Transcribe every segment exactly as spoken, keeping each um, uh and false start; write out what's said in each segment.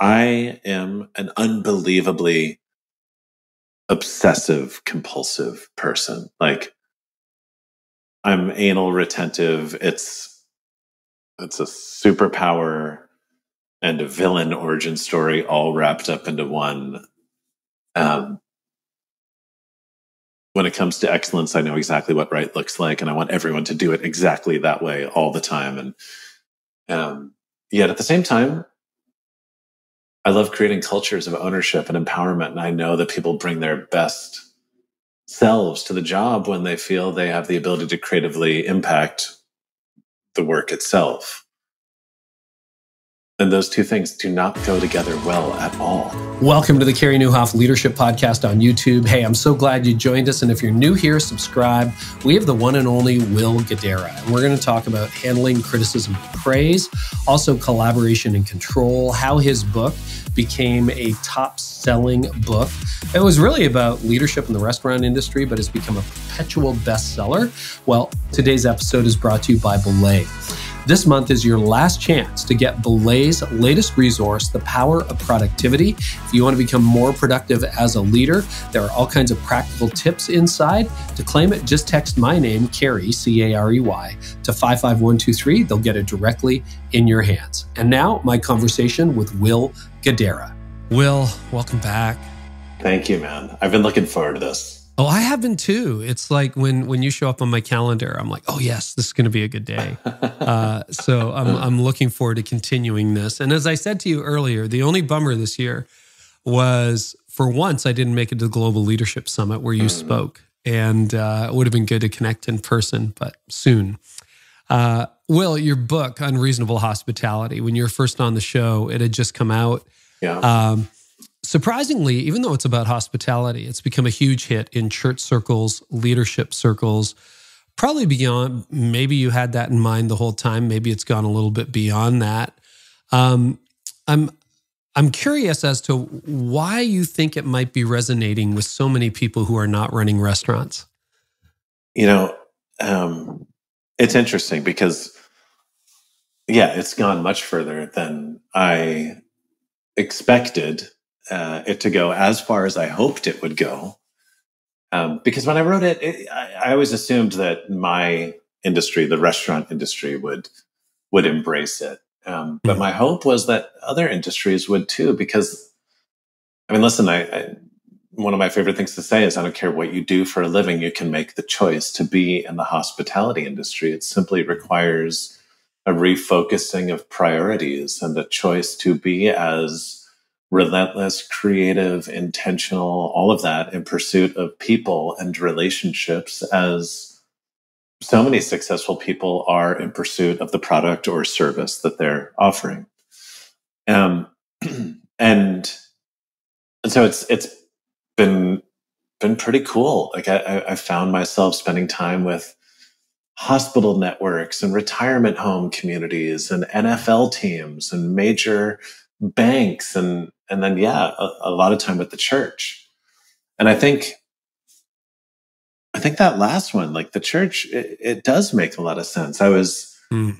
I am an unbelievably obsessive, compulsive person. Like, I'm anal retentive. It's, it's a superpower and a villain origin story all wrapped up into one. Um, when it comes to excellence, I know exactly what right looks like, and I want everyone to do it exactly that way all the time. And um, yet at the same time, I love creating cultures of ownership and empowerment. And I know that people bring their best selves to the job when they feel they have the ability to creatively impact the work itself. And those two things do not go together well at all. Welcome to the Carey Nieuwhof Leadership Podcast on YouTube. Hey, I'm so glad you joined us. And if you're new here, subscribe. We have the one and only Will Guidara, and we're going to talk about handling criticism and praise, also collaboration and control, how his book became a top-selling book. It was really about leadership in the restaurant industry, but it's become a perpetual bestseller. Well, today's episode is brought to you by Belay. This month is your last chance to get Belay's latest resource, The Power of Productivity. If you want to become more productive as a leader, there are all kinds of practical tips inside. To claim it, just text my name, Carey, C A R E Y, to five five one two three. They'll get it directly in your hands. And now, my conversation with Will Guidara. Will, welcome back. Thank you, man. I've been looking forward to this. Oh, I have been too. It's like when when you show up on my calendar, I'm like, oh yes, this is going to be a good day. Uh, so I'm I'm looking forward to continuing this. And as I said to you earlier, the only bummer this year was, for once, I didn't make it to the Global Leadership Summit where you mm. spoke, and uh, it would have been good to connect in person, but soon. Uh, Will, your book, Unreasonable Hospitality, when you were first on the show, it had just come out. Yeah. Um, Surprisingly, even though it's about hospitality, it's become a huge hit in church circles, leadership circles, probably beyond, maybe you had that in mind the whole time, maybe it's gone a little bit beyond that. Um, I'm, I'm curious as to why you think it might be resonating with so many people who are not running restaurants. You know, um, it's interesting because, yeah, it's gone much further than I expected Uh, it to go as far as I hoped it would go. Um, because when I wrote it, it I, I always assumed that my industry, the restaurant industry, would would embrace it. Um, but my hope was that other industries would too, because, I mean, listen, I, I one of my favorite things to say is I don't care what you do for a living, you can make the choice to be in the hospitality industry. It simply requires a refocusing of priorities and a choice to be as relentless, creative, intentional, all of that in pursuit of people and relationships, as so many successful people are in pursuit of the product or service that they're offering. Um, and, and so it's, it's been, been pretty cool. Like I, I found myself spending time with hospital networks and retirement home communities and N F L teams and major banks and, and then, yeah, a, a lot of time with the church. And I think, I think that last one, like the church, it, it does make a lot of sense. I was, mm.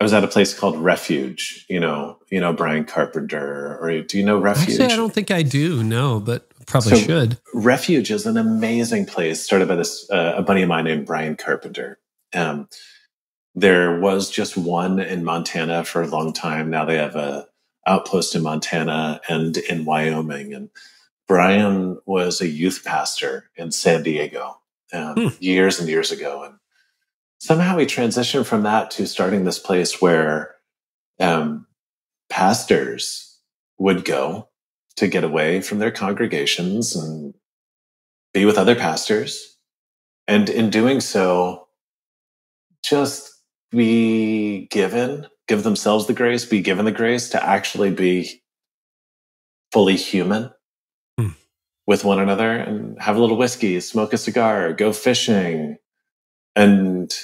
I was at a place called Refuge, you know, you know, Brian Carpenter, or do you know Refuge? Actually, I don't think I do, no, but probably so should. Refuge is an amazing place started by this, uh, a buddy of mine named Brian Carpenter. Um, there was just one in Montana for a long time. Now they have a outpost in Montana and in Wyoming. And Brian was a youth pastor in San Diego um, hmm. years and years ago. And somehow he transitioned from that to starting this place where um, pastors would go to get away from their congregations and be with other pastors. And in doing so, just be given give themselves the grace, be given the grace to actually be fully human mm. with one another and have a little whiskey, smoke a cigar, go fishing, and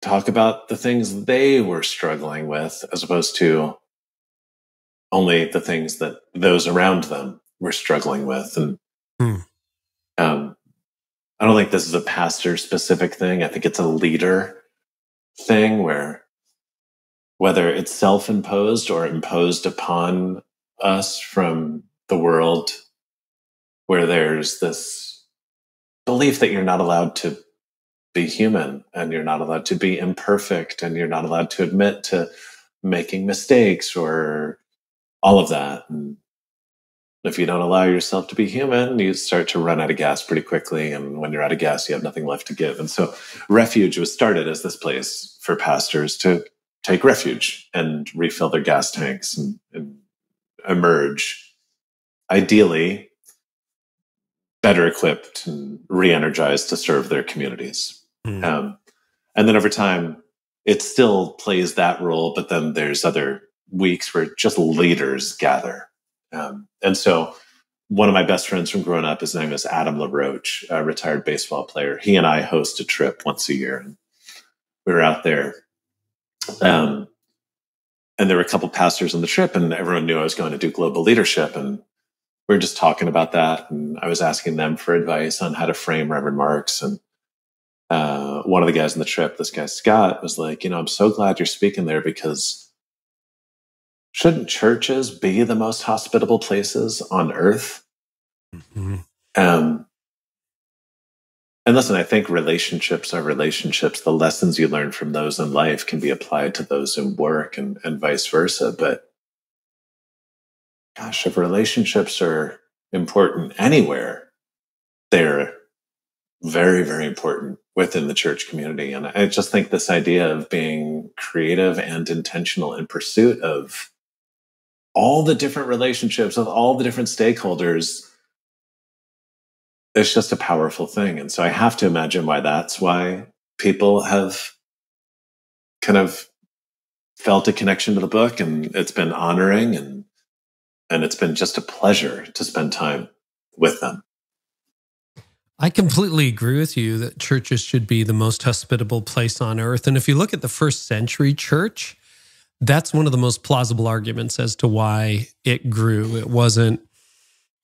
talk about the things they were struggling with as opposed to only the things that those around them were struggling with. And mm. um, I don't think this is a pastor-specific thing. I think it's a leader thing where whether it's self-imposed or imposed upon us from the world, where there's this belief that you're not allowed to be human and you're not allowed to be imperfect and you're not allowed to admit to making mistakes or all of that. And if you don't allow yourself to be human, you start to run out of gas pretty quickly. And when you're out of gas, you have nothing left to give. And so Refuge was started as this place for pastors to take refuge and refill their gas tanks and, and emerge, ideally, better equipped and re-energized to serve their communities. Mm. Um, and then over time, it still plays that role, but then there's other weeks where just leaders gather. Um, and so one of my best friends from growing up, his name is Adam LaRoche, a retired baseball player. He and I host a trip once a year. And we were out there. Um, and there were a couple pastors on the trip, and everyone knew I was going to do global leadership. And we were just talking about that. And I was asking them for advice on how to frame Reverend Marks. And uh, one of the guys on the trip, this guy Scott, was like, you know, I'm so glad you're speaking there, because shouldn't churches be the most hospitable places on earth? Mm-hmm. Um, and listen, I think relationships are relationships. The lessons you learn from those in life can be applied to those in work and, and vice versa. But gosh, if relationships are important anywhere, they're very, very important within the church community. And I just think this idea of being creative and intentional in pursuit of all the different relationships of all the different stakeholders, it's just a powerful thing. And so I have to imagine why that's why people have kind of felt a connection to the book, and it's been honoring and, and it's been just a pleasure to spend time with them. I completely agree with you that churches should be the most hospitable place on earth. And if you look at the first century church, that's one of the most plausible arguments as to why it grew. It wasn't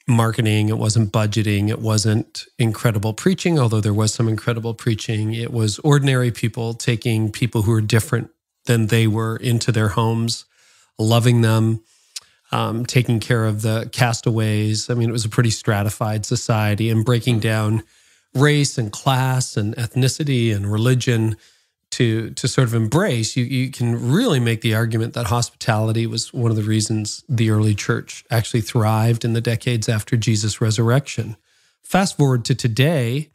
marketing. It wasn't budgeting. It wasn't incredible preaching, although there was some incredible preaching. It was ordinary people taking people who were different than they were into their homes, loving them, Um, taking care of the castaways. I mean, it was a pretty stratified society, and breaking down race and class and ethnicity and religion to to sort of embrace. You, you can really make the argument that hospitality was one of the reasons the early church actually thrived in the decades after Jesus' resurrection. Fast forward to today,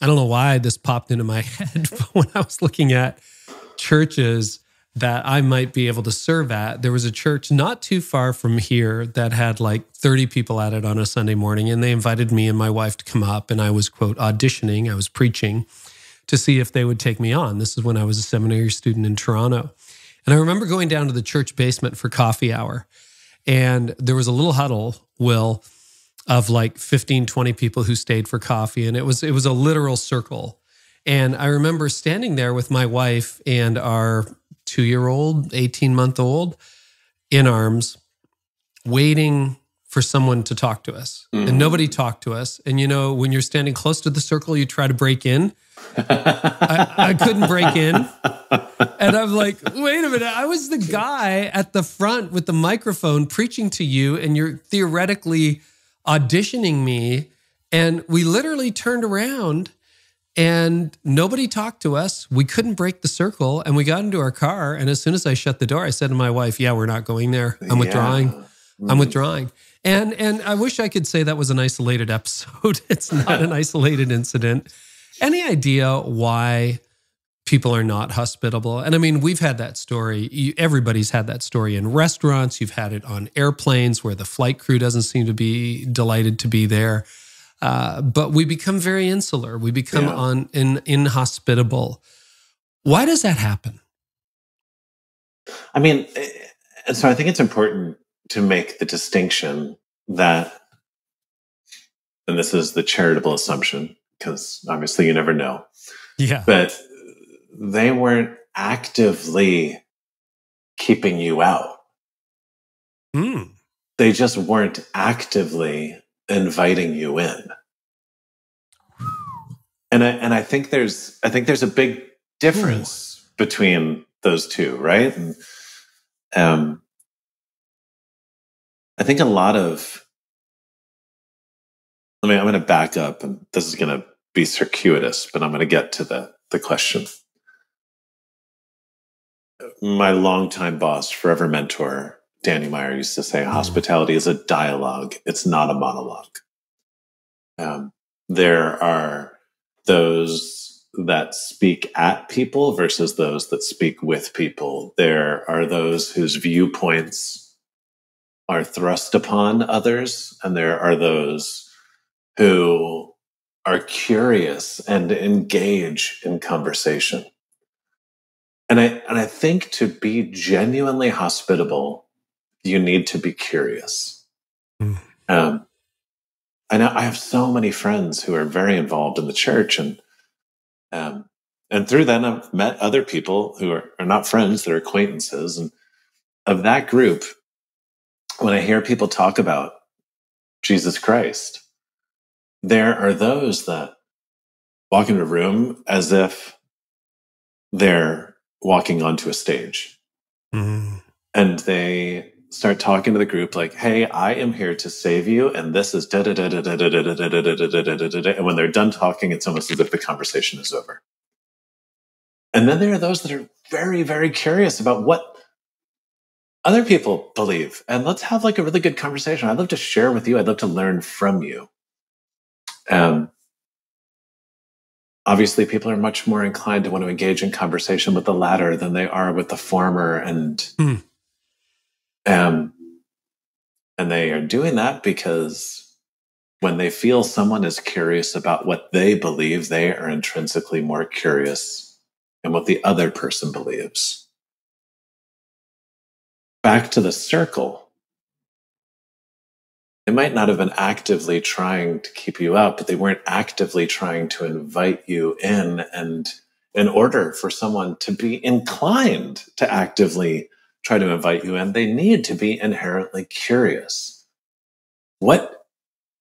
I don't know why this popped into my head, but when I was looking at churches that I might be able to serve at, there was a church not too far from here that had like thirty people at it on a Sunday morning, and they invited me and my wife to come up, and I was, quote, auditioning, I was preaching, to see if they would take me on. This is when I was a seminary student in Toronto. And I remember going down to the church basement for coffee hour, and there was a little huddle, Will, of like fifteen, twenty people who stayed for coffee, and it was, it was a literal circle. And I remember standing there with my wife and our two-year-old, eighteen-month-old, in arms, waiting for someone to talk to us. Mm. And nobody talked to us. And, you know, when you're standing close to the circle, you try to break in. I, I couldn't break in. And I'm like, wait a minute, I was the guy at the front with the microphone preaching to you, and you're theoretically auditioning me. And we literally turned around, and nobody talked to us. We couldn't break the circle, and we got into our car. And as soon as I shut the door, I said to my wife, "Yeah, we're not going there. I'm withdrawing. Yeah. Mm. I'm withdrawing." And and I wish I could say that was an isolated episode. It's not an isolated incident. Any idea why people are not hospitable? And I mean, we've had that story. Everybody's had that story in restaurants. You've had it on airplanes where the flight crew doesn't seem to be delighted to be there. Uh, but we become very insular. We become yeah. on, in, inhospitable. Why does that happen? I mean, so I think it's important to make the distinction that, and this is the charitable assumption, because obviously you never know. Yeah. But they weren't actively keeping you out. Mm. They just weren't actively inviting you in. And I, and I think there's, I think there's a big difference between those two, right? And Um, I think a lot of, I mean, I'm going to back up, and this is going to be circuitous, but I'm going to get to the, the question. My longtime boss, forever mentor, Danny Meyer, used to say, hospitality is a dialogue. It's not a monologue. Um, there are those that speak at people versus those that speak with people. There are those whose viewpoints are thrust upon others, and there are those who are curious and engage in conversation. And I, and I think to be genuinely hospitable, you need to be curious. Mm. Um, I know I have so many friends who are very involved in the church, and um, and through that I've met other people who are, are not friends, they're acquaintances. And of that group, when I hear people talk about Jesus Christ, there are those that walk into a room as if they're walking onto a stage. Mm-hmm. And they start talking to the group like, hey, I am here to save you, and this is da da da da da da da da da da da da da. And when they're done talking, it's almost as if the conversation is over. And then there are those that are very, very curious about what other people believe. And let's have like a really good conversation. I'd love to share with you. I'd love to learn from you. Um, obviously, people are much more inclined to want to engage in conversation with the latter than they are with the former. And mm. um, and they are doing that because when they feel someone is curious about what they believe, they are intrinsically more curious in what the other person believes. Back to the circle. They might not have been actively trying to keep you out, but they weren't actively trying to invite you in. And in order for someone to be inclined to actively try to invite you in, they need to be inherently curious. What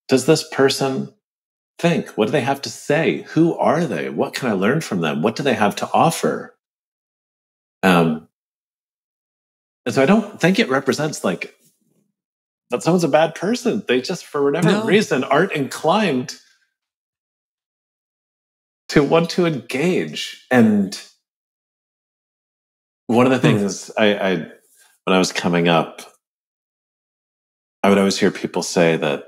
does this person think? What do they have to say? Who are they? What can I learn from them? What do they have to offer? Um, and so I don't think it represents like, that someone's a bad person. They just, for whatever no. reason, aren't inclined to want to engage. And one of the things I, I, when I was coming up, I would always hear people say that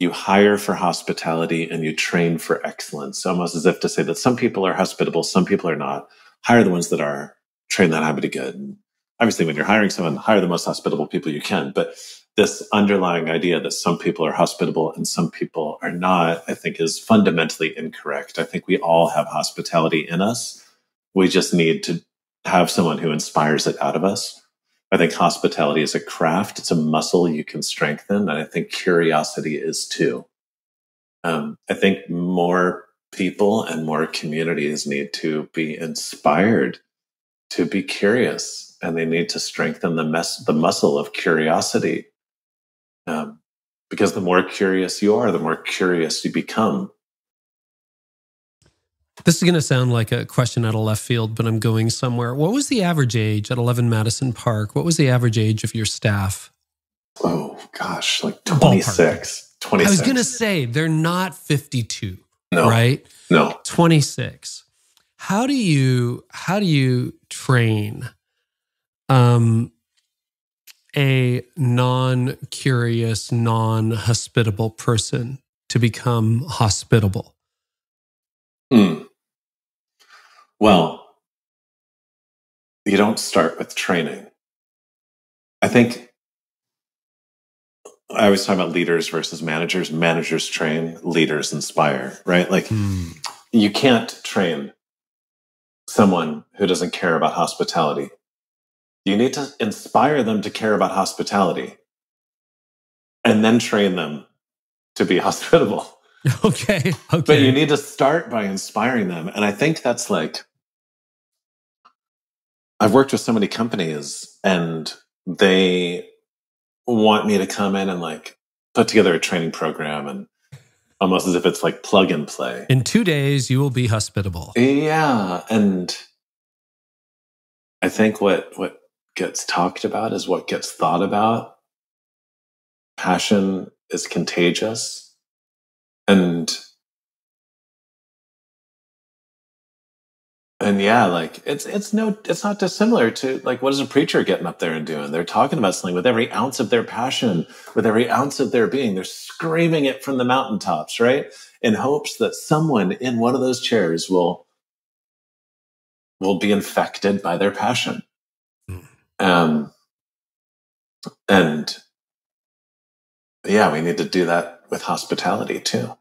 you hire for hospitality and you train for excellence, almost as if to say that some people are hospitable, some people are not. Hire the ones that are, train that habit of good. Obviously, when you're hiring someone, hire the most hospitable people you can. But this underlying idea that some people are hospitable and some people are not, I think, is fundamentally incorrect. I think we all have hospitality in us. We just need to have someone who inspires it out of us. I think hospitality is a craft. It's a muscle you can strengthen. And I think curiosity is too. Um, I think more people and more communities need to be inspired to be curious. And they need to strengthen the, mess, the muscle of curiosity. Um, because the more curious you are, the more curious you become. This is going to sound like a question out of left field, but I'm going somewhere. What was the average age at Eleven Madison Park? What was the average age of your staff? Oh, gosh, like twenty-six. twenty-six. I was going to say, they're not fifty-two, no, right? No. twenty-six. How do you, how do you train Um, a non-curious, non-hospitable person to become hospitable? Mm. Well, you don't start with training. I think I always talk about leaders versus managers. Managers train, leaders inspire, right? Like mm. you can't train someone who doesn't care about hospitality. You need to inspire them to care about hospitality and then train them to be hospitable. Okay. Okay. But you need to start by inspiring them. And I think that's like, I've worked with so many companies and they want me to come in and like put together a training program and almost as if it's like plug and play. In two days, you will be hospitable. Yeah. And I think what, what, gets talked about is what gets thought about. Passion is contagious. And And yeah, like it's it's no it's not dissimilar to like what is a preacher getting up there and doing? They're talking about something with every ounce of their passion, with every ounce of their being. They're screaming it from the mountaintops, right? In hopes that someone in one of those chairs will will be infected by their passion. Mm. Um and yeah, we need to do that with hospitality too.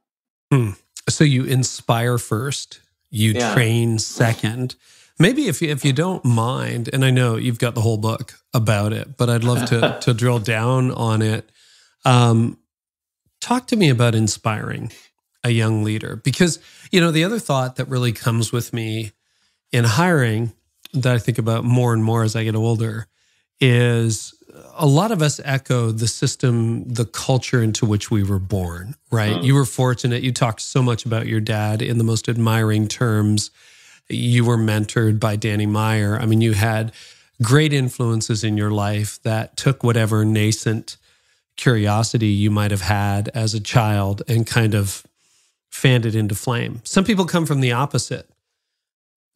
Mm. So you inspire first. You yeah. train second. Maybe if you, if you don't mind, and I know you've got the whole book about it, but I'd love to, to drill down on it. Um, talk to me about inspiring a young leader. Because, you know, the other thought that really comes with me in hiring that I think about more and more as I get older is a lot of us echo the system, the culture into which we were born, right? Mm. You were fortunate. You talked so much about your dad in the most admiring terms. You were mentored by Danny Meyer. I mean, you had great influences in your life that took whatever nascent curiosity you might have had as a child and kind of fanned it into flame. Some people come from the opposite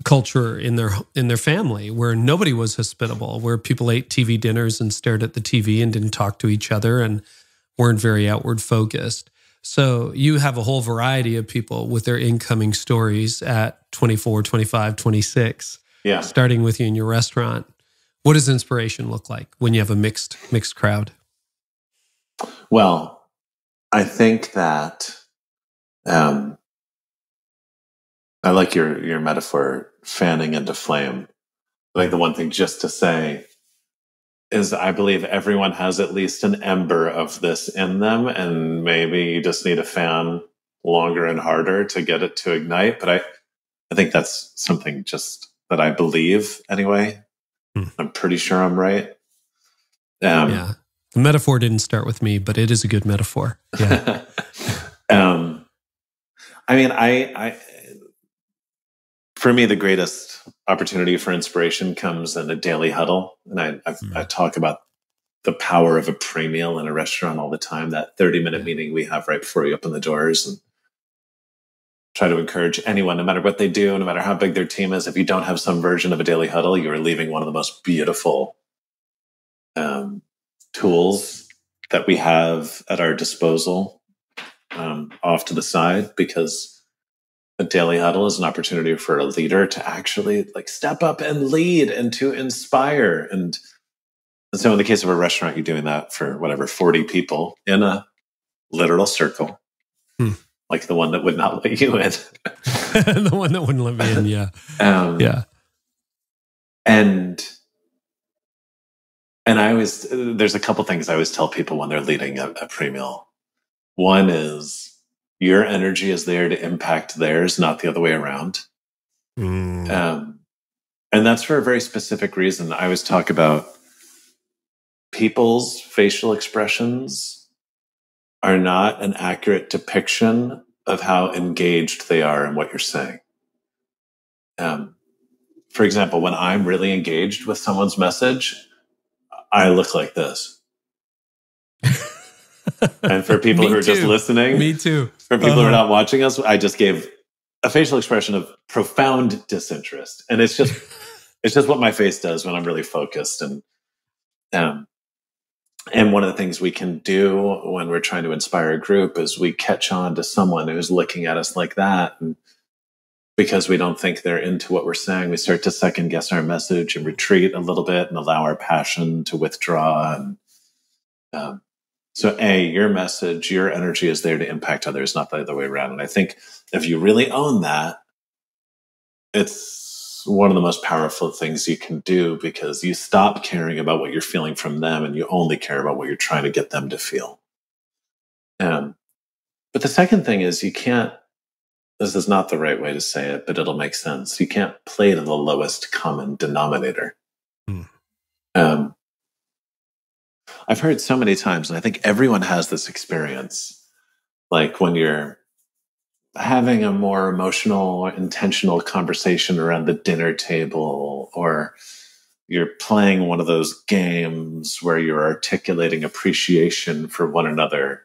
culture in their in their family where nobody was hospitable, where people ate T V dinners and stared at the T V and didn't talk to each other and weren't very outward focused. So you have a whole variety of people with their incoming stories at twenty-four, twenty-five, twenty-six, yeah. starting with you in your restaurant. What does inspiration look like when you have a mixed mixed crowd? Well, I think that um I like your, your metaphor, fanning into flame. I think the one thing just to say is I believe everyone has at least an ember of this in them, and maybe you just need a fan longer and harder to get it to ignite. But I, I think that's something just that I believe anyway. Hmm. I'm pretty sure I'm right. Um, yeah. The metaphor didn't start with me, but it is a good metaphor. Yeah. um, I mean, I... I For me, the greatest opportunity for inspiration comes in a daily huddle. And I, I, mm. I talk about the power of a pre-meal in a restaurant all the time, that thirty-minute yeah. meeting we have right before we open the doors, and try to encourage anyone, no matter what they do, no matter how big their team is, if you don't have some version of a daily huddle, you are leaving one of the most beautiful um, tools that we have at our disposal um, off to the side, because a daily huddle is an opportunity for a leader to actually like step up and lead and to inspire. And so in the case of a restaurant, you're doing that for whatever, forty people in a literal circle, hmm. like the one that would not let you in. The one that wouldn't let me in, yeah. Um, yeah. And, and I always, there's a couple things I always tell people when they're leading a, a pre-meal. One is, your energy is there to impact theirs, not the other way around. Mm. Um, and that's for a very specific reason. I always talk about people's facial expressions are not an accurate depiction of how engaged they are in what you're saying. Um, for example, when I'm really engaged with someone's message, I look like this. And for people who are too. just listening, me too. For people uh-huh. who are not watching us, I just gave a facial expression of profound disinterest, and it's just it's just what my face does when I'm really focused. And um, and one of the things we can do when we're trying to inspire a group is we catch on to someone who's looking at us like that, and because we don't think they're into what we're saying, we start to second guess our message and retreat a little bit and allow our passion to withdraw. And um, So A, your message, your energy is there to impact others, not the other way around. And I think if you really own that, it's one of the most powerful things you can do, because you stop caring about what you're feeling from them and you only care about what you're trying to get them to feel. Um, but the second thing is you can't, this is not the right way to say it, but it'll make sense. You can't play to the lowest common denominator. Mm. Um, I've heard so many times, and I think everyone has this experience, like when you're having a more emotional, intentional conversation around the dinner table, or you're playing one of those games where you're articulating appreciation for one another.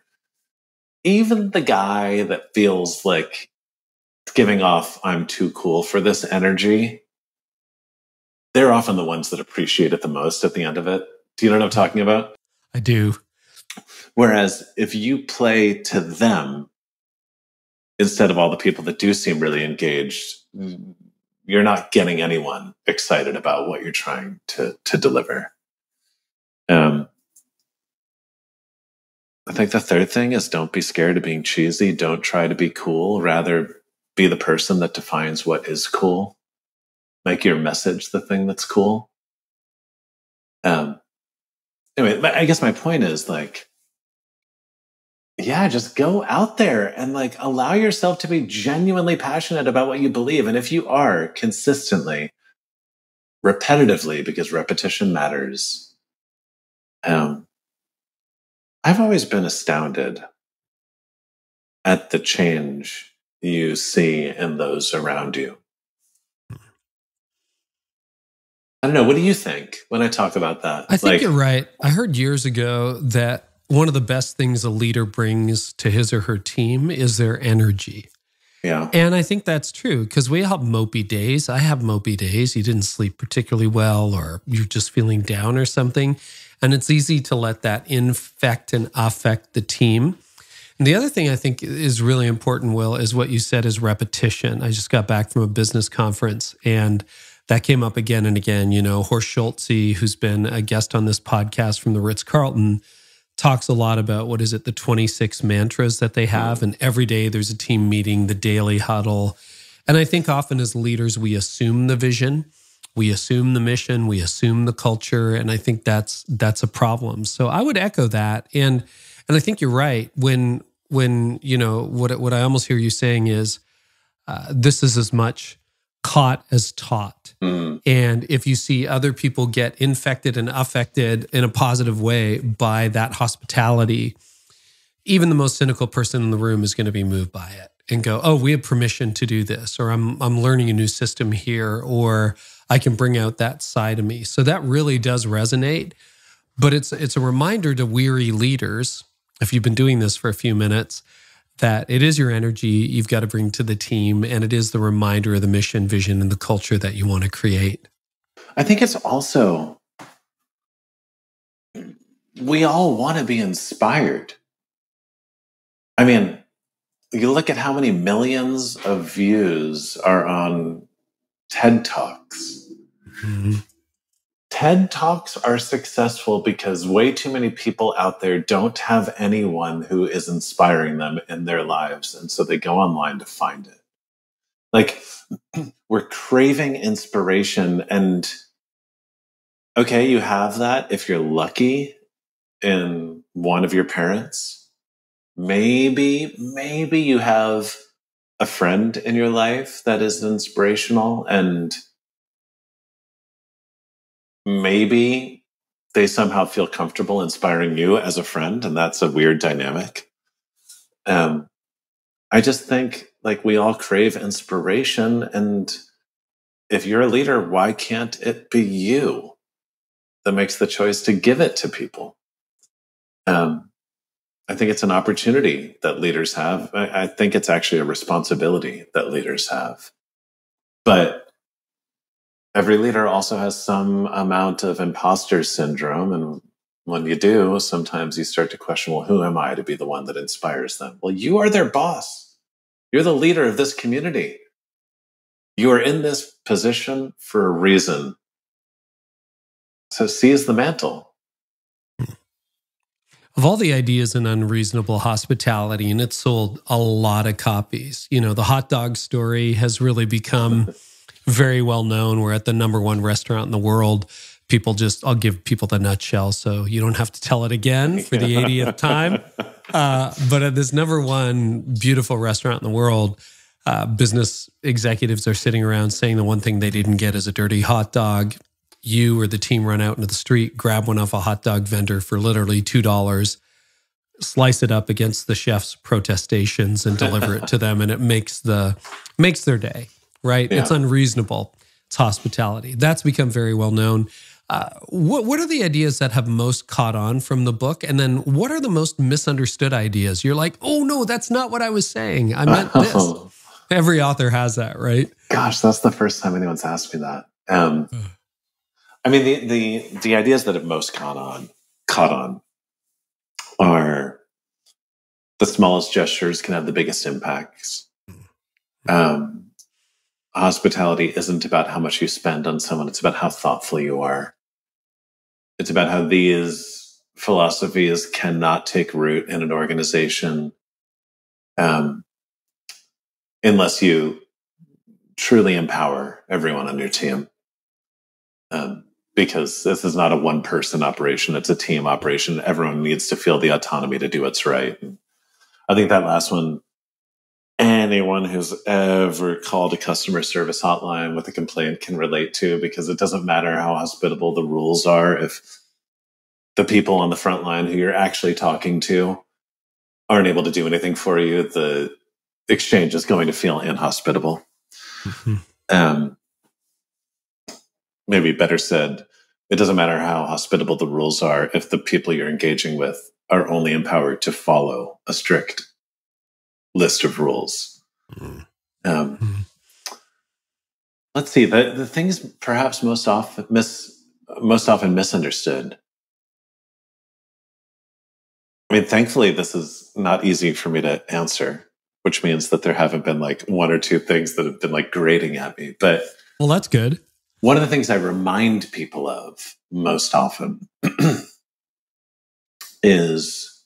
Even the guy that feels like giving off, I'm too cool for this energy, they're often the ones that appreciate it the most at the end of it. Do you know what I'm talking about? I do. Whereas if you play to them, instead of all the people that do seem really engaged, you're not getting anyone excited about what you're trying to, to deliver. Um, I think the third thing is don't be scared of being cheesy. Don't try to be cool. Rather be the person that defines what is cool. Make your message the thing that's cool. Um, anyway, I guess my point is like, yeah, just go out there and like allow yourself to be genuinely passionate about what you believe. And if you are consistently, repetitively, because repetition matters, um, I've always been astounded at the change you see in those around you. I don't know. What do you think when I talk about that? I think like, you're right. I heard years ago that one of the best things a leader brings to his or her team is their energy. Yeah. And I think that's true because we have mopey days. I have mopey days. You didn't sleep particularly well or you're just feeling down or something. And it's easy to let that infect and affect the team. And the other thing I think is really important, Will, is what you said is repetition. I just got back from a business conference and that came up again and again. You know, Horst Schulze, who's been a guest on this podcast from the Ritz-Carlton, talks a lot about, what is it, the twenty-six mantras that they have. And every day there's a team meeting, the daily huddle. And I think often as leaders, we assume the vision, we assume the mission, we assume the culture. And I think that's that's a problem. So I would echo that. And and I think you're right. When, when you know, what, what I almost hear you saying is, uh, this is as much caught as taught. Mm. And if you see other people get infected and affected in a positive way by that hospitality, even the most cynical person in the room is going to be moved by it and go, oh, we have permission to do this, or I'm, I'm learning a new system here, or I can bring out that side of me. So that really does resonate. But it's, it's a reminder to weary leaders, if you've been doing this for a few minutes, that it is your energy you've got to bring to the team, and it is the reminder of the mission, vision, and the culture that you want to create. I think it's also, we all want to be inspired. I mean, you look at how many millions of views are on TED Talks. Mm-hmm. TED Talks are successful because way too many people out there don't have anyone who is inspiring them in their lives. And so they go online to find it. Like, we're craving inspiration. And okay, you have that if you're lucky in one of your parents. Maybe, maybe you have a friend in your life that is inspirational, and maybe they somehow feel comfortable inspiring you as a friend, and that's a weird dynamic. Um, I just think like we all crave inspiration, and if you're a leader, why can't it be you that makes the choice to give it to people? Um, I think it's an opportunity that leaders have. I, I think it's actually a responsibility that leaders have. But every leader also has some amount of imposter syndrome. And when you do, sometimes you start to question, well, who am I to be the one that inspires them? Well, you are their boss. You're the leader of this community. You are in this position for a reason. So seize the mantle. Of all the ideas in Unreasonable Hospitality, and it sold a lot of copies, you know, the hot dog story has really become very well known. We're at the number one restaurant in the world. People just, I'll give people the nutshell so you don't have to tell it again for the eightieth time. Uh, but at this number one beautiful restaurant in the world, uh, business executives are sitting around saying the one thing they didn't get is a dirty hot dog. You or the team run out into the street, grab one off a hot dog vendor for literally two dollars, slice it up against the chef's protestations and deliver it to them. And it makes the makes their day. Right? Yeah. It's unreasonable. It's hospitality. That's become very well known. Uh, what, what are the ideas that have most caught on from the book? And then what are the most misunderstood ideas? You're like, oh no, that's not what I was saying. I meant this. Every author has that, right? Gosh, that's the first time anyone's asked me that. Um, I mean, the, the, the ideas that have most caught on, caught on are the smallest gestures can have the biggest impacts. Um, hospitality isn't about how much you spend on someone. It's about how thoughtful you are. It's about how these philosophies cannot take root in an organization um, unless you truly empower everyone on your team. Um, because this is not a one-person operation. It's a team operation. Everyone needs to feel the autonomy to do what's right. And I think that last one, anyone who's ever called a customer service hotline with a complaint can relate to, because it doesn't matter how hospitable the rules are if the people on the front line who you're actually talking to aren't able to do anything for you, the exchange is going to feel inhospitable. Mm-hmm. Um, maybe better said, it doesn't matter how hospitable the rules are if the people you're engaging with are only empowered to follow a strict list of rules. Um, mm. Let's see, the, the things perhaps most often, mis, most often misunderstood. I mean, thankfully, this is not easy for me to answer, which means that there haven't been like one or two things that have been like grating at me. But well, that's good. One of the things I remind people of most often is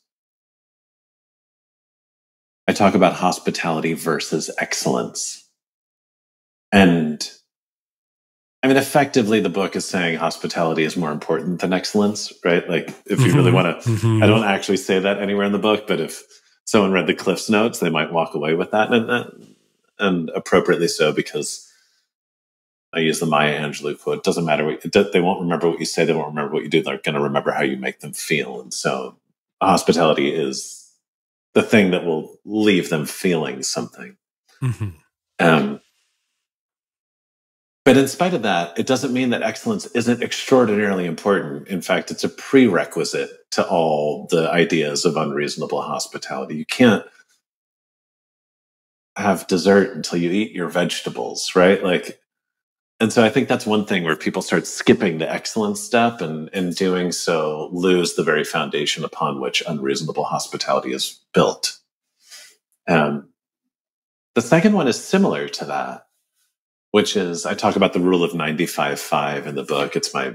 I talk about hospitality versus excellence. And I mean, effectively, the book is saying hospitality is more important than excellence, right? Like, if you mm-hmm. really want to, mm-hmm. I don't actually say that anywhere in the book, but if someone read the Cliff's Notes, they might walk away with that. And, uh, and appropriately so, because I use the Maya Angelou quote, it doesn't matter what, it, they won't remember what you say, they won't remember what you do, they're going to remember how you make them feel. And so hospitality is the thing that will leave them feeling something. Mm-hmm. Um, but in spite of that, it doesn't mean that excellence isn't extraordinarily important. In fact, it's a prerequisite to all the ideas of unreasonable hospitality. You can't have dessert until you eat your vegetables, right? Like, and so I think that's one thing where people start skipping the excellence step, and in doing so, lose the very foundation upon which unreasonable hospitality is built. Um, the second one is similar to that, which is I talk about the rule of ninety-five five in the book. It's my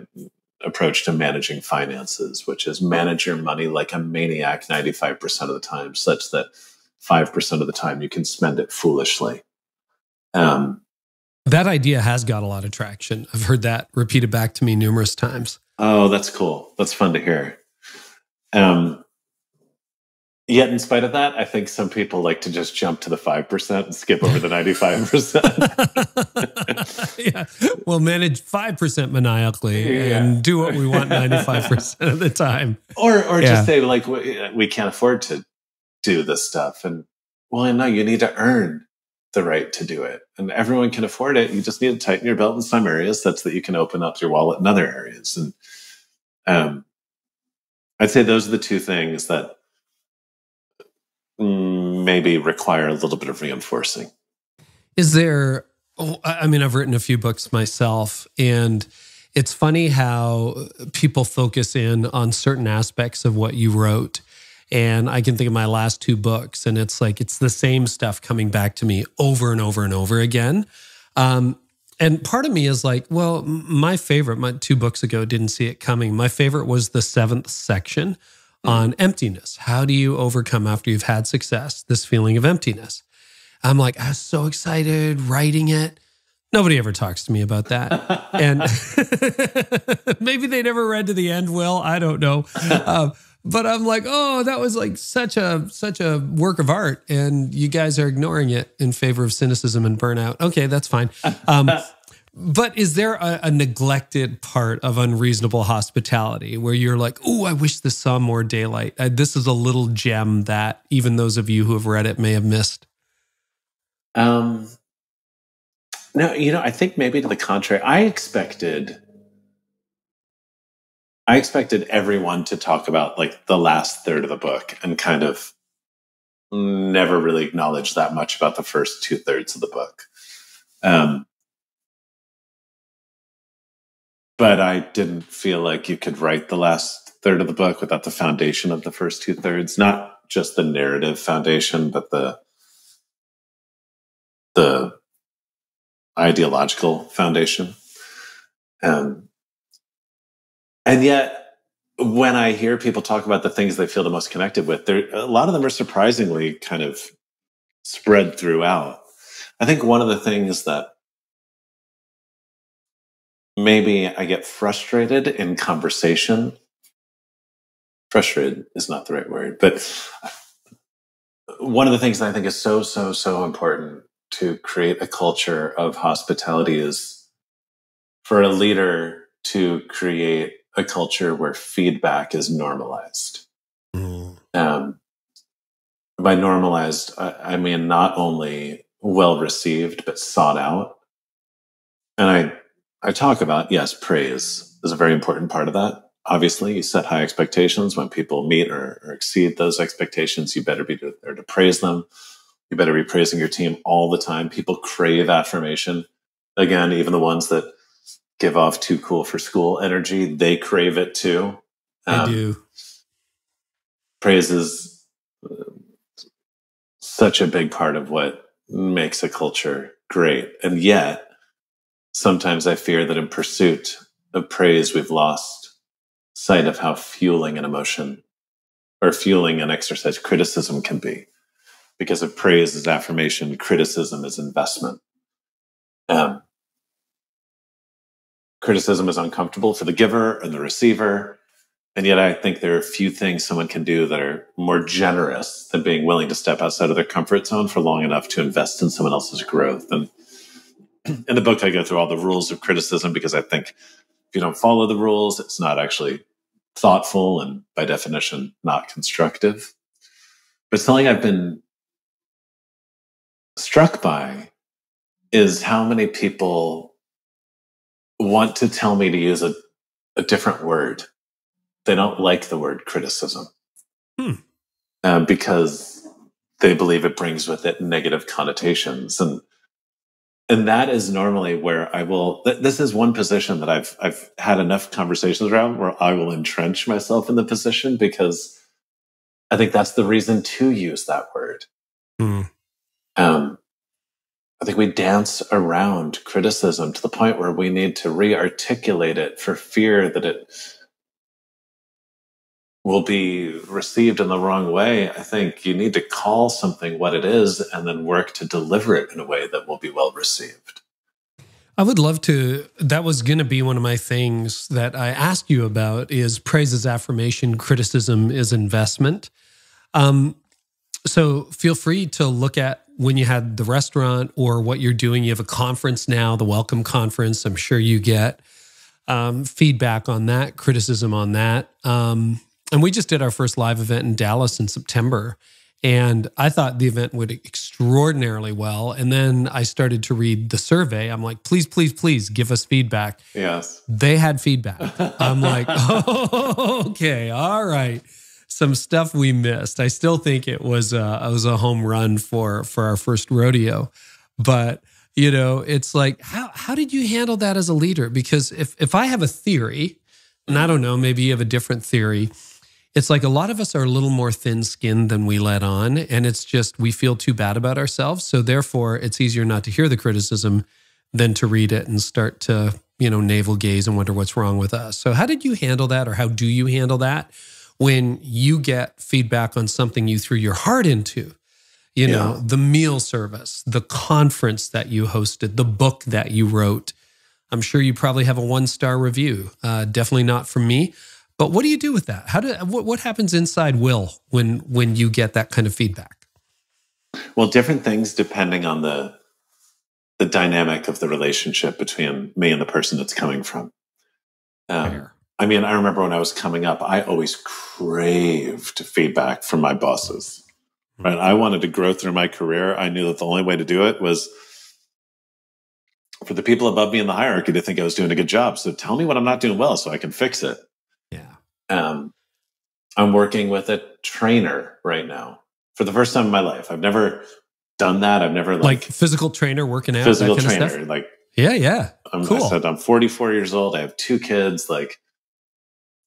approach to managing finances, which is manage your money like a maniac ninety-five percent of the time, such that five percent of the time you can spend it foolishly. Um, That idea has got a lot of traction. I've heard that repeated back to me numerous times. Oh, that's cool. That's fun to hear. Um, yet in spite of that, I think some people like to just jump to the five percent and skip over the ninety-five percent. Yeah. We'll manage five percent maniacally yeah. and do what we want ninety-five percent of the time. Or, or yeah. just say like, we can't afford to do this stuff. And well, no, you need to earn the right to do it. And everyone can afford it. You just need to tighten your belt in some areas such that you can open up your wallet in other areas. And um, I'd say those are the two things that maybe require a little bit of reinforcing. Is there, oh, I mean, I've written a few books myself, and it's funny how people focus in on certain aspects of what you wrote. And I can think of my last two books, and it's like, it's the same stuff coming back to me over and over and over again. Um, and part of me is like, well, my favorite, my two books ago, didn't see it coming. My favorite was the seventh section on emptiness. How do you overcome after you've had success, this feeling of emptiness? I'm like, I was so excited writing it. Nobody ever talks to me about that. And maybe they never read to the end, Will. I don't know. Um, But I'm like, oh, that was like such a such a work of art, and you guys are ignoring it in favor of cynicism and burnout. Okay, that's fine. Um, but is there a, a neglected part of unreasonable hospitality where you're like, oh, I wish this saw more daylight? Uh, this is a little gem that even those of you who have read it may have missed. Um, no, you know, I think maybe to the contrary. I expected I expected everyone to talk about like the last third of the book and kind of never really acknowledge that much about the first two thirds of the book. Um, but I didn't feel like you could write the last third of the book without the foundation of the first two thirds, not just the narrative foundation, but the, the ideological foundation. Um, and yet when I hear people talk about the things they feel the most connected with, there, a lot of them are surprisingly kind of spread throughout. I think one of the things that maybe I get frustrated in conversation, frustrated is not the right word, but one of the things that I think is so, so, so important to create a culture of hospitality is for a leader to create a culture where feedback is normalized. Mm. Um, by normalized, I, I mean not only well-received, but sought out. And I, I talk about, yes, praise is a very important part of that. Obviously, you set high expectations. When people meet or, or exceed those expectations, you better be there to praise them. You better be praising your team all the time. People crave affirmation. Again, even the ones that give off too cool for school energy, they crave it too. Um, I do. Praise is uh, such a big part of what makes a culture great. And yet, sometimes I fear that in pursuit of praise, we've lost sight of how fueling an emotion or fueling an exercise criticism can be. Because if praise is affirmation, criticism is investment. Um, criticism is uncomfortable for the giver and the receiver. And yet I think there are few things someone can do that are more generous than being willing to step outside of their comfort zone for long enough to invest in someone else's growth. And in the book, I go through all the rules of criticism because I think if you don't follow the rules, it's not actually thoughtful and by definition, not constructive. But something I've been struck by is how many people want to tell me to use a, a different word. They don't like the word criticism hmm. uh, because they believe it brings with it negative connotations. And and that is normally where I will, th- this is one position that I've I've had enough conversations around where I will entrench myself in the position because I think that's the reason to use that word. Hmm. Um, I think we dance around criticism to the point where we need to re-articulate it for fear that it will be received in the wrong way. I think you need to call something what it is and then work to deliver it in a way that will be well received. I would love to, that was going to be one of my things that I asked you about is praise is affirmation, criticism is investment. Um, So feel free to look at when you had the restaurant or what you're doing. You have a conference now, the Welcome Conference. I'm sure you get um, feedback on that, criticism on that. Um, and we just did our first live event in Dallas in September. And I thought the event went extraordinarily well. And then I started to read the survey. I'm like, please, please, please give us feedback. Yes. They had feedback. I'm like, oh, okay, all right. Some stuff we missed. I still think it was a, it was a home run for for our first rodeo, but you know, it's like how how did you handle that as a leader? Because if if I have a theory, and I don't know, maybe you have a different theory, it's like a lot of us are a little more thin-skinned than we let on, and it's just we feel too bad about ourselves. So therefore, it's easier not to hear the criticism than to read it and start to you know navel gaze and wonder what's wrong with us. So how did you handle that, or how do you handle that? When you get feedback on something you threw your heart into, you know, yeah. the meal service, the conference that you hosted, the book that you wrote, I'm sure you probably have a one-star review. Uh, definitely not from me. But what do you do with that? How do what, what happens inside Will when when you get that kind of feedback? Well, different things depending on the the dynamic of the relationship between me and the person it's coming from. Um, Fair. I mean, I remember when I was coming up, I always craved feedback from my bosses, right? I wanted to grow through my career. I knew that the only way to do it was for the people above me in the hierarchy to think I was doing a good job. So tell me what I'm not doing well so I can fix it. Yeah. Um, I'm working with a trainer right now for the first time in my life. I've never done that. I've never like, like physical trainer working out. Physical that kind trainer, of stuff? like yeah, yeah. I'm, cool. I said I'm forty-four years old. I have two kids. Like,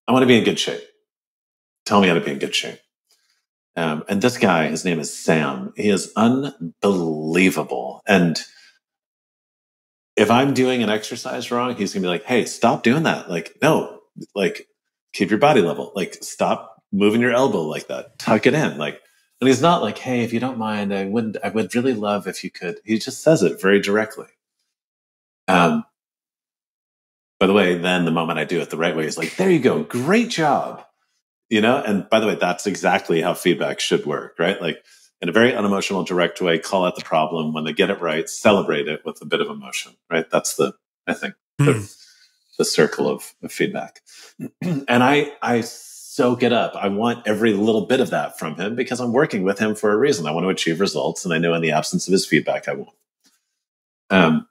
I want to be in good shape. Tell me how to be in good shape. Um, and this guy, his name is Sam. He is unbelievable. And if I'm doing an exercise wrong, he's gonna be like, "Hey, stop doing that. Like, no, like, keep your body level. Like, stop moving your elbow like that. Tuck it in." Like, and he's not like, "Hey, if you don't mind, I would, I would really love if you could." He just says it very directly. Um, by the way, then the moment I do it the right way, he's like, "There you go. Great job." You know, and by the way, that's exactly how feedback should work, right? Like, in a very unemotional, direct way, call out the problem. When they get it right, celebrate it with a bit of emotion, right? That's the, I think, mm. the, the circle of, of feedback. And I, I soak it up. I want every little bit of that from him because I'm working with him for a reason. I want to achieve results, and I know in the absence of his feedback, I won't. Um,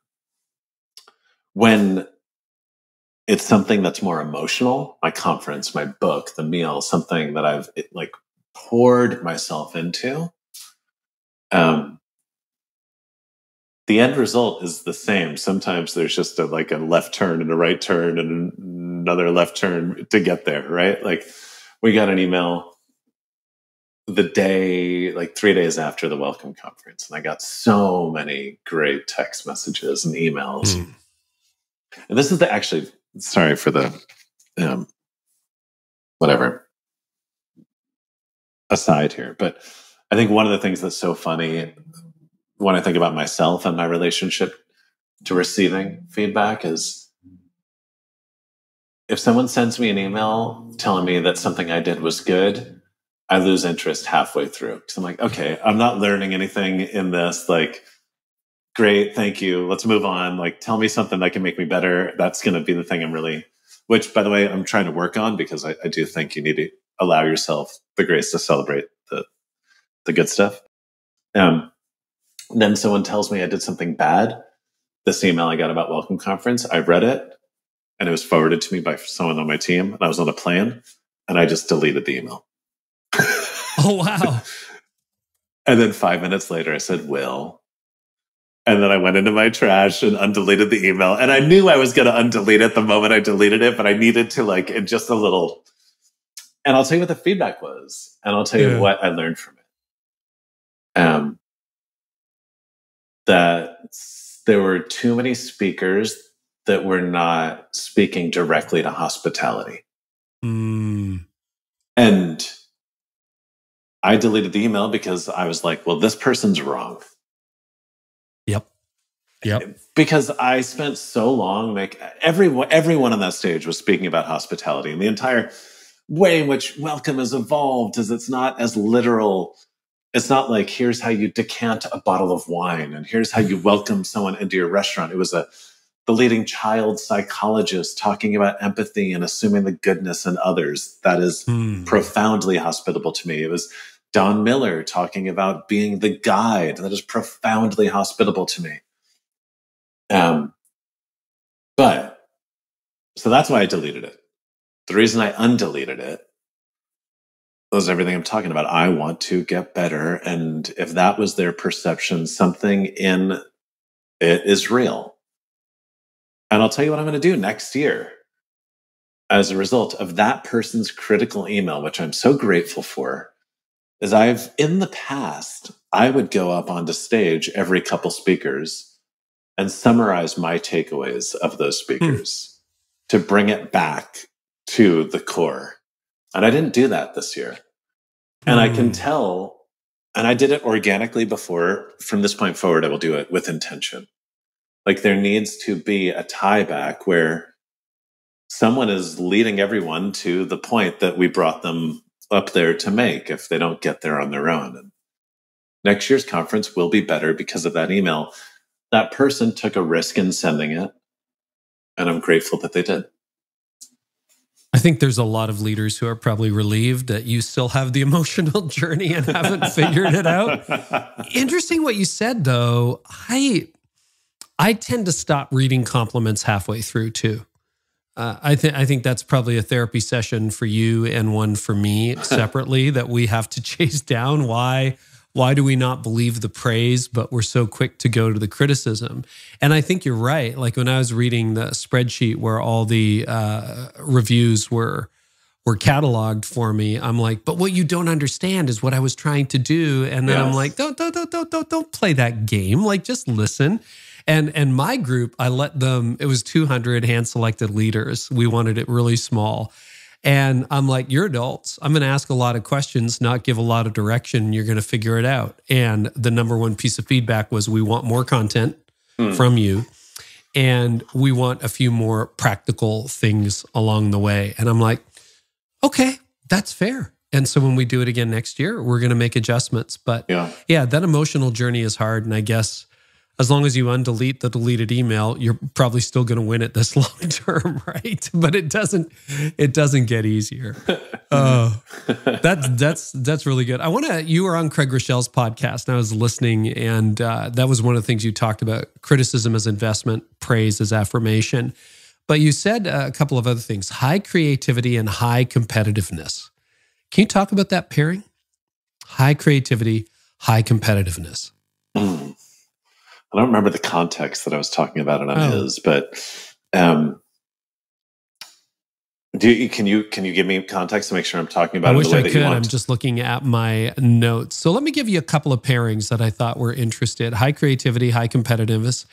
when it's something that's more emotional, my conference, my book, the meal, something that I've it, like poured myself into. Um, the end result is the same. Sometimes there's just a, like a left turn and a right turn and another left turn to get there. Right. Like, we got an email the day, like three days after the Welcome Conference. And I got so many great text messages and emails. Mm. And this is the, actually, sorry for the, um, whatever aside here, but I think one of the things that's so funny when I think about myself and my relationship to receiving feedback is if someone sends me an email telling me that something I did was good, I lose interest halfway through. Because I'm like, okay, I'm not learning anything in this. Like, great, thank you. Let's move on. Like, tell me something that can make me better. That's going to be the thing I'm really, which, by the way, I'm trying to work on because I, I do think you need to allow yourself the grace to celebrate the the good stuff. Um, then someone tells me I did something bad. This email I got about Welcome Conference, I read it and it was forwarded to me by someone on my team. And I was on a plane and I just deleted the email. Oh, wow. And then five minutes later, I said, Will. And then I went into my trash and undeleted the email. And I knew I was going to undelete it the moment I deleted it, but I needed to like, it just a little. And I'll tell you what the feedback was. And I'll tell you yeah. what I learned from it. Um, that there were too many speakers that were not speaking directly to hospitality. Mm. And I deleted the email because I was like, well, this person's wrong. Yep. Yep. Because I spent so long, like everyone, everyone on that stage was speaking about hospitality, and the entire way in which welcome has evolved is it's not as literal. It's not like, here's how you decant a bottle of wine and here's how you welcome someone into your restaurant. It was a, the leading child psychologist talking about empathy and assuming the goodness in others. That is mm. profoundly hospitable to me. It was Don Miller talking about being the guide. That is profoundly hospitable to me. Um, but, so that's why I deleted it. The reason I undeleted it was everything I'm talking about. I want to get better. And if that was their perception, something in it is real. And I'll tell you what I'm going to do next year as a result of that person's critical email, which I'm so grateful for, is I've, in the past, I would go up onto stage every couple speakers and summarize my takeaways of those speakers mm. to bring it back to the core. And I didn't do that this year. And mm. I can tell, and I did it organically before. From this point forward, I will do it with intention. Like, there needs to be a tie back where someone is leading everyone to the point that we brought them up there to make if they don't get there on their own. And next year's conference will be better because of that email. That person took a risk in sending it, and I'm grateful that they did. I think there's a lot of leaders who are probably relieved that you still have the emotional journey and haven't figured it out. Interesting what you said, though. I I tend to stop reading compliments halfway through, too. Uh, I think I think that's probably a therapy session for you and one for me separately that we have to chase down. Why why do we not believe the praise, but we're so quick to go to the criticism? And I think you're right. Like when I was reading the spreadsheet where all the uh, reviews were were cataloged for me, I'm like, but what you don't understand is what I was trying to do. And then yes. I'm like, don't don't don't don't don't don't play that game. Like just listen. And and my group, I let them, it was two hundred hand-selected leaders. We wanted it really small. And I'm like, you're adults. I'm going to ask a lot of questions, not give a lot of direction. You're going to figure it out. And the number one piece of feedback was we want more content mm. from you. And we want a few more practical things along the way. And I'm like, okay, that's fair. And so when we do it again next year, we're going to make adjustments. But yeah. yeah, that emotional journey is hard. And I guess as long as you undelete the deleted email, you're probably still going to win at this long term, right? But it doesn't, it doesn't get easier. Oh, that's that's that's really good. I want to. You were on Craig Rochelle's podcast, and I was listening, and uh, that was one of the things you talked about: criticism as investment, praise as affirmation. But you said a couple of other things: high creativity and high competitiveness. Can you talk about that pairing? High creativity, high competitiveness. Mm. I don't remember the context that I was talking about it on oh. his, but um, do you, can you can you give me context to make sure I'm talking about I it the way I that could. You want? I wish I could. I'm just looking at my notes. So let me give you a couple of pairings that I thought were interested. High creativity, high competitiveness.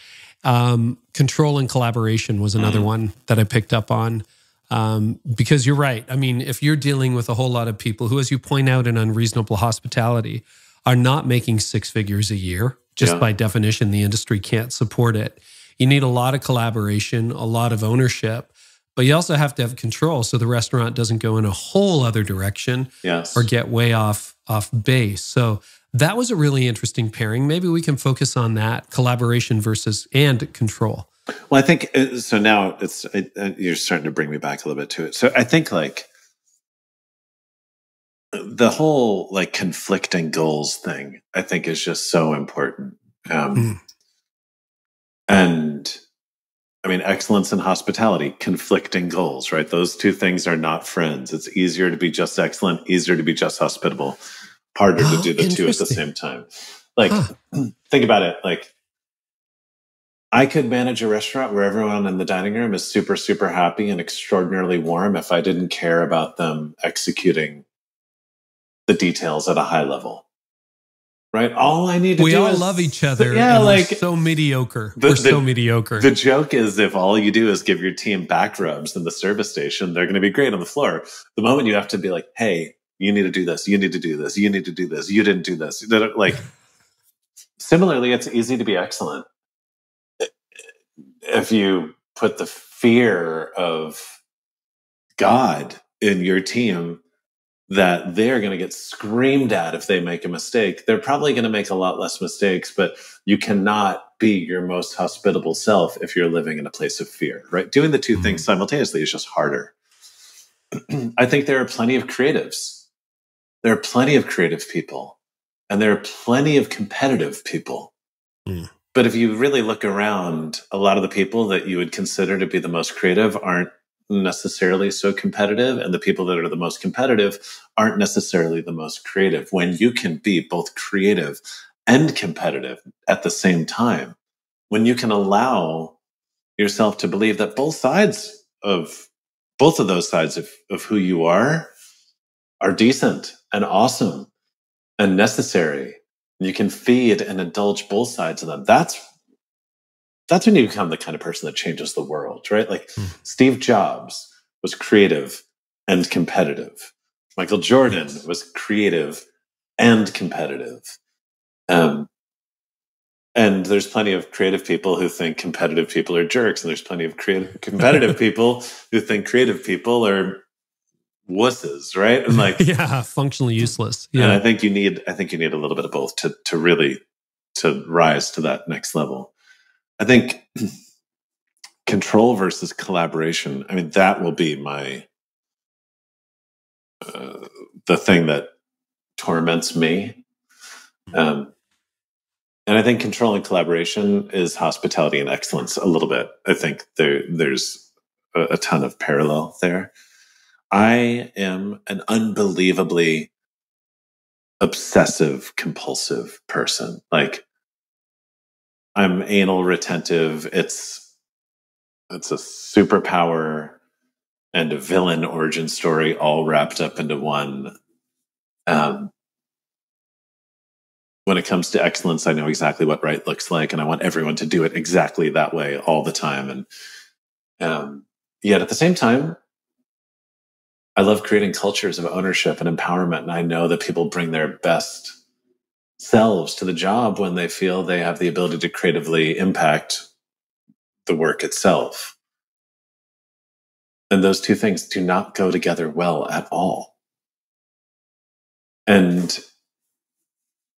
Um, control and collaboration was another mm-hmm. one that I picked up on. Um, because you're right. I mean, if you're dealing with a whole lot of people who, as you point out in Unreasonable Hospitality, are not making six figures a year, just yeah. by definition, the industry can't support it. You need a lot of collaboration, a lot of ownership, but you also have to have control so the restaurant doesn't go in a whole other direction yes. or get way off, off base. So that was a really interesting pairing. Maybe we can focus on that, collaboration versus and control. Well, I think, so now it's you're starting to bring me back a little bit to it. So I think like the whole like conflicting goals thing, I think is just so important. Um, mm. And I mean, excellence and hospitality, conflicting goals, right? Those two things are not friends. It's easier to be just excellent, easier to be just hospitable, harder oh, to do the two at the same time. Like, huh. think about it. Like I could manage a restaurant where everyone in the dining room is super, super happy and extraordinarily warm if I didn't care about them executing the details at a high level, right? All I need to we do is... We all love each other. Yeah, like... We're so mediocre. The, we're the, so mediocre. The joke is if all you do is give your team back rubs in the service station, they're going to be great on the floor. The moment you have to be like, hey, you need to do this. You need to do this. You need to do this. You didn't do this. Like, similarly, it's easy to be excellent. If you put the fear of God in your team, that they're going to get screamed at if they make a mistake. They're probably going to make a lot less mistakes, but you cannot be your most hospitable self if you're living in a place of fear, right? Doing the two mm-hmm. things simultaneously is just harder. I think there are plenty of creatives. There are plenty of creative people, and there are plenty of competitive people. Mm. But if you really look around, a lot of the people that you would consider to be the most creative aren't necessarily so competitive, and the people that are the most competitive aren't necessarily the most creative. When you can be both creative and competitive at the same time, when you can allow yourself to believe that both sides of both of those sides of, of who you are are decent and awesome and necessary, you can feed and indulge both sides of them. That's That's when you become the kind of person that changes the world, right? Like mm. Steve Jobs was creative and competitive. Michael Jordan yes. was creative and competitive. Um, and there's plenty of creative people who think competitive people are jerks. And there's plenty of creative, competitive people who think creative people are wusses, right? And like, yeah, functionally useless. Yeah. And I think you need, I think you need a little bit of both to, to really, to rise to that next level. I think control versus collaboration, I mean, that will be my, uh, the thing that torments me. Um, and I think control and collaboration is hospitality and excellence a little bit. I think there, there's a, a ton of parallel there. I am an unbelievably obsessive, compulsive person. Like, I'm anal retentive. It's, it's a superpower and a villain origin story all wrapped up into one. Um, when it comes to excellence, I know exactly what right looks like, and I want everyone to do it exactly that way all the time. And um, yet at the same time, I love creating cultures of ownership and empowerment. And I know that people bring their best selves to the job when they feel they have the ability to creatively impact the work itself. And those two things do not go together well at all. And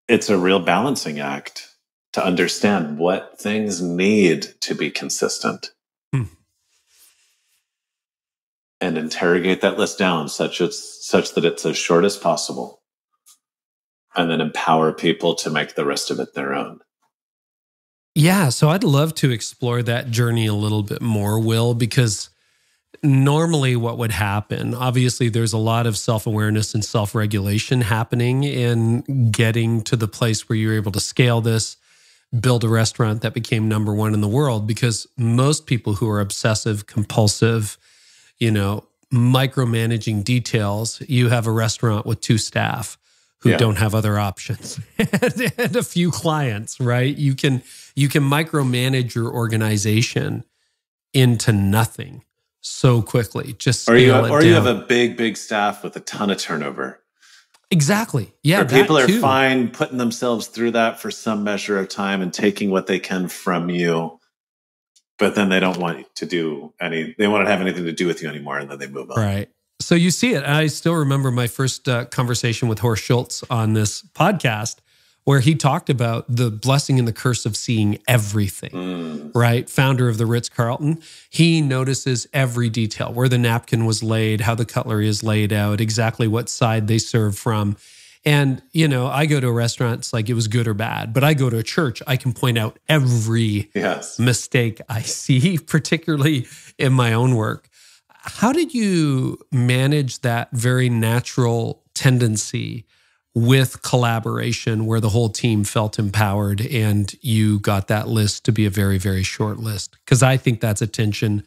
it's a real balancing act to understand what things need to be consistent. Hmm. And interrogate that list down such it's such that it's as short as possible. And then empower people to make the rest of it their own. Yeah, so I'd love to explore that journey a little bit more, Will, because normally what would happen, obviously there's a lot of self-awareness and self-regulation happening in getting to the place where you're able to scale this, build a restaurant that became number one in the world, because most people who are obsessive, compulsive, you know, micromanaging details, you have a restaurant with two staff who yeah. don't have other options and, and a few clients, right? You can, you can micromanage your organization into nothing so quickly. Just scale or you have, it or down. You have a big, big staff with a ton of turnover. Exactly. Yeah. Or people are too. fine putting themselves through that for some measure of time and taking what they can from you, but then they don't want to do any, they won't have anything to do with you anymore, and then they move on. Right. So you see it. I still remember my first uh, conversation with Horst Schulze on this podcast, where he talked about the blessing and the curse of seeing everything, mm. right? Founder of the Ritz-Carlton. He notices every detail, where the napkin was laid, how the cutlery is laid out, exactly what side they serve from. And, you know, I go to a restaurant, it's like it was good or bad, but I go to a church, I can point out every yes. mistake I see, particularly in my own work. How did you manage that very natural tendency with collaboration, where the whole team felt empowered and you got that list to be a very, very short list? Because I think that's a tension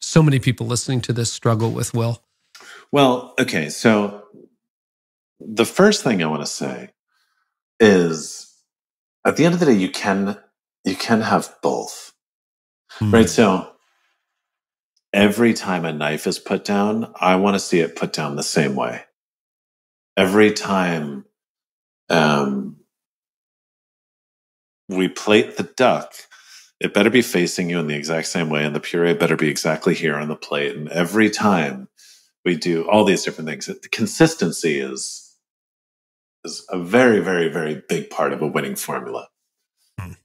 so many people listening to this struggle with, Will. Well, okay. So the first thing I want to say is, at the end of the day, you can, you can have both, mm. right? So every time a knife is put down, I want to see it put down the same way. Every time um, we plate the duck, it better be facing you in the exact same way, and the puree better be exactly here on the plate. And every time we do all these different things, the consistency is, is a very, very, very big part of a winning formula. Mm.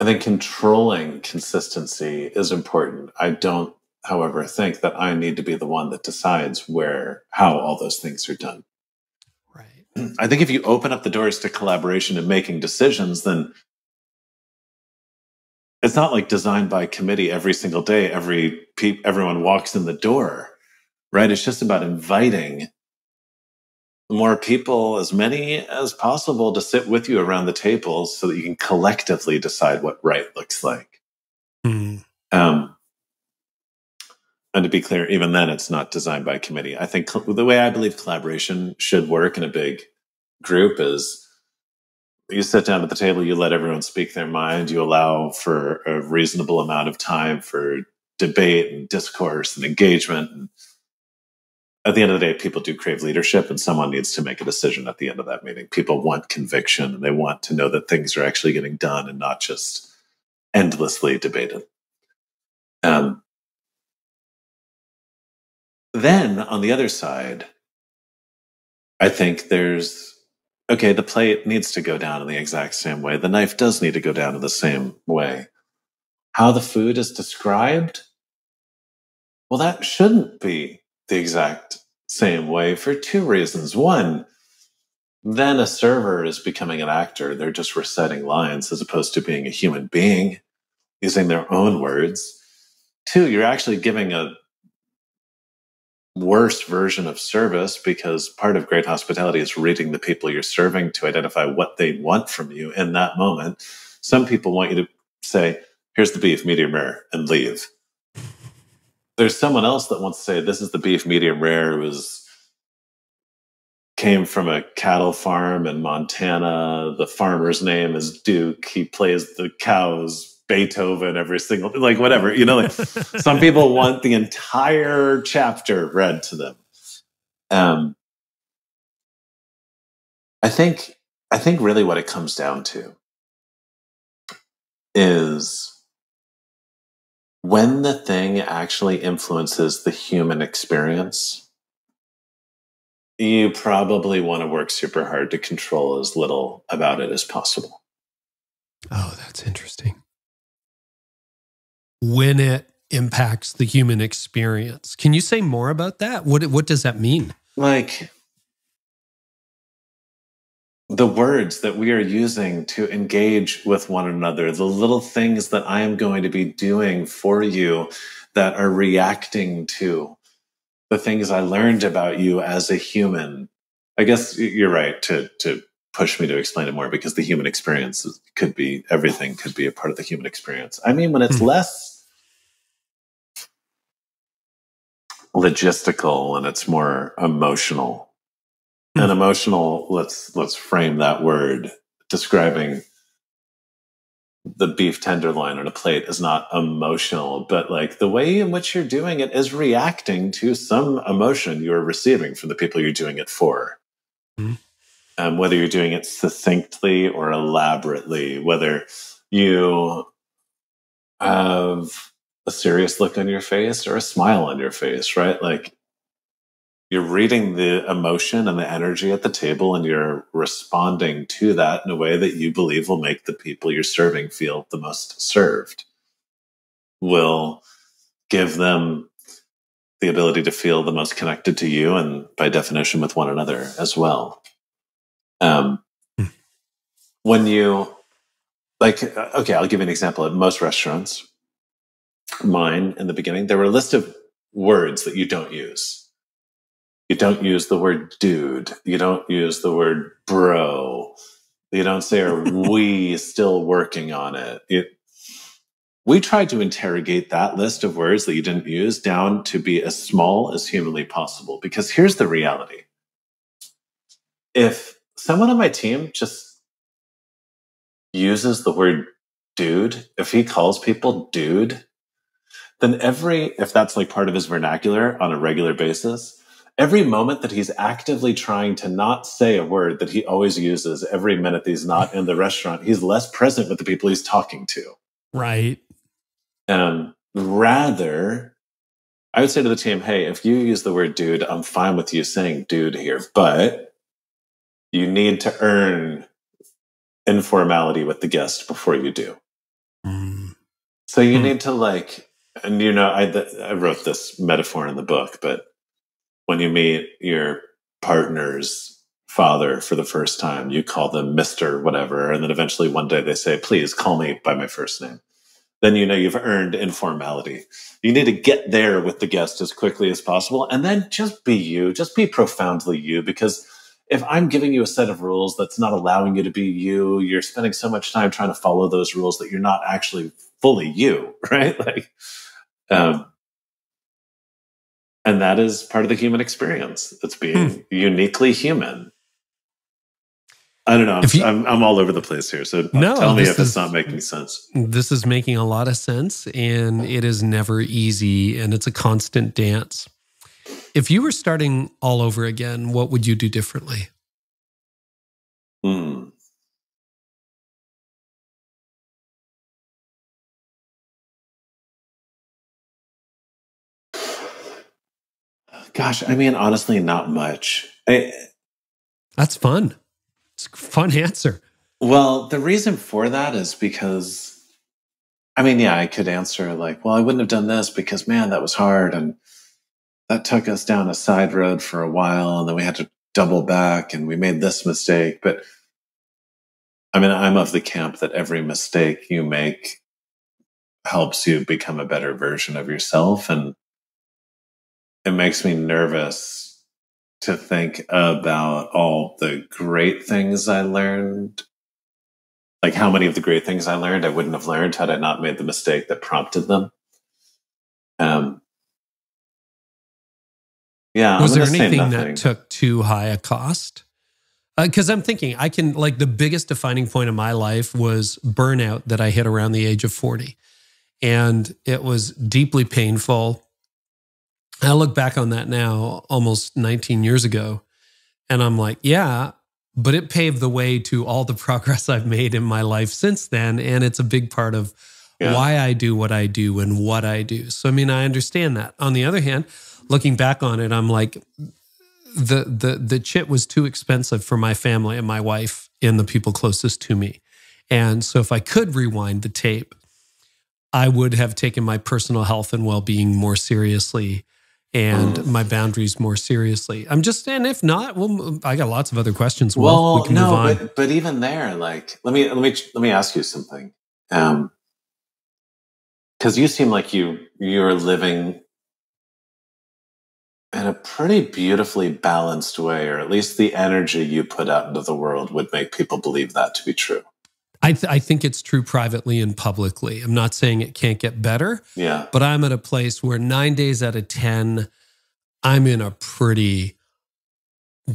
I think controlling consistency is important. I don't however, think that I need to be the one that decides where, how all those things are done. Right. I think if you open up the doors to collaboration and making decisions, then it's not like design by committee every single day, every pe everyone walks in the door, right? It's just about inviting more people, as many as possible, to sit with you around the table so that you can collectively decide what right looks like. Mm. Um, And to be clear, even then, it's not designed by committee. I think the way I believe collaboration should work in a big group is you sit down at the table, you let everyone speak their mind, you allow for a reasonable amount of time for debate and discourse and engagement. And at the end of the day, people do crave leadership, and someone needs to make a decision at the end of that meeting. People want conviction, and they want to know that things are actually getting done and not just endlessly debated. Um, Then on the other side, I think there's, okay, the plate needs to go down in the exact same way. The knife does need to go down in the same way. How the food is described, well, that shouldn't be the exact same way for two reasons. One, then a server is becoming an actor. They're just reciting lines as opposed to being a human being. using their own words. Two, you're actually giving a worse version of service, because part of great hospitality is reading the people you're serving to identify what they want from you in that moment. Some people want you to say, here's the beef, medium rare, and leave. There's someone else that wants to say, this is the beef, medium rare, it was came from a cattle farm in Montana. The farmer's name is Duke. He plays the cows, Beethoven, every single, like whatever, you know, like some people want the entire chapter read to them. Um, I think, I think really what it comes down to is when the thing actually influences the human experience, you probably want to work super hard to control as little about it as possible. Oh, that's interesting. When it impacts the human experience. Can you say more about that? What, what does that mean? Like, the words that we are using to engage with one another, the little things that I am going to be doing for you that are reacting to the things I learned about you as a human. I guess you're right to, to push me to explain it more, because the human experience could be, everything could be a part of the human experience. I mean, when it's mm-hmm. less logistical and it's more emotional. Mm-hmm. And emotional, let's, let's frame that word. Describing the beef tenderloin on a plate is not emotional, but like the way in which you're doing it is reacting to some emotion you're receiving from the people you're doing it for. Mm-hmm. Um, whether you're doing it succinctly or elaborately, whether you have a serious look on your face or a smile on your face, right? Like, you're reading the emotion and the energy at the table, and you're responding to that in a way that you believe will make the people you're serving feel the most served, will give them the ability to feel the most connected to you, and by definition with one another as well. Um, when you, like, okay, I'll give you an example. At most restaurants, mine in the beginning, there were a list of words that you don't use. You don't use the word dude. You don't use the word bro. You don't say, are we still working on it? it? We tried to interrogate that list of words that you didn't use down to be as small as humanly possible. Because here's the reality. If someone on my team just uses the word dude, if he calls people dude, then every, if that's like part of his vernacular on a regular basis, every moment that he's actively trying to not say a word that he always uses, every minute that he's not in the restaurant, he's less present with the people he's talking to. Right. Um, rather, I would say to the team, hey, if you use the word dude, I'm fine with you saying dude here, but you need to earn informality with the guest before you do. Mm. So you mm. need to, like, and you know, I, I wrote this metaphor in the book, but when you meet your partner's father for the first time, you call them Mister whatever. And then eventually one day they say, please call me by my first name. Then you know you've earned informality. You need to get there with the guest as quickly as possible. And then just be you, just be profoundly you. Because if I'm giving you a set of rules that's not allowing you to be you, you're spending so much time trying to follow those rules that you're not actually fully you, right? Like, um, and that is part of the human experience. It's being mm. uniquely human. I don't know. I'm, you, I'm, I'm all over the place here. So no, tell me if is, it's not making sense. This is making a lot of sense, and it is never easy, and it's a constant dance. If you were starting all over again, what would you do differently? Hmm. Gosh, I mean, honestly, not much. I, That's fun. It's a fun answer. Well, the reason for that is because, I mean, yeah, I could answer like, well, I wouldn't have done this because, man, that was hard. And that took us down a side road for a while. And then we had to double back and we made this mistake. But I mean, I'm of the camp that every mistake you make helps you become a better version of yourself. And it makes me nervous to think about all the great things I learned. Like how many of the great things I learned I wouldn't have learned had I not made the mistake that prompted them. Um, yeah. Was there anything that took too high a cost? Because uh, I'm thinking I can, like, the biggest defining point of my life was burnout that I hit around the age of forty. And it was deeply painful. I look back on that now, almost nineteen years ago, and I'm like, yeah, but it paved the way to all the progress I've made in my life since then. And it's a big part of yeah. why I do what I do and what I do. So, I mean, I understand that. On the other hand, looking back on it, I'm like, The, the the chit was too expensive for my family and my wife and the people closest to me. And so if I could rewind the tape, I would have taken my personal health and well-being more seriously and mm. my boundaries more seriously. I'm just, and if not, well, I got lots of other questions. Well, well we can no, move on. But, but even there, like, let me, let me, let me ask you something. Um, 'cause you seem like you, you're living in a pretty beautifully balanced way, or at least the energy you put out into the world would make people believe that to be true. I, th I think it's true privately and publicly. I'm not saying it can't get better, yeah. but I'm at a place where nine days out of ten, I'm in a pretty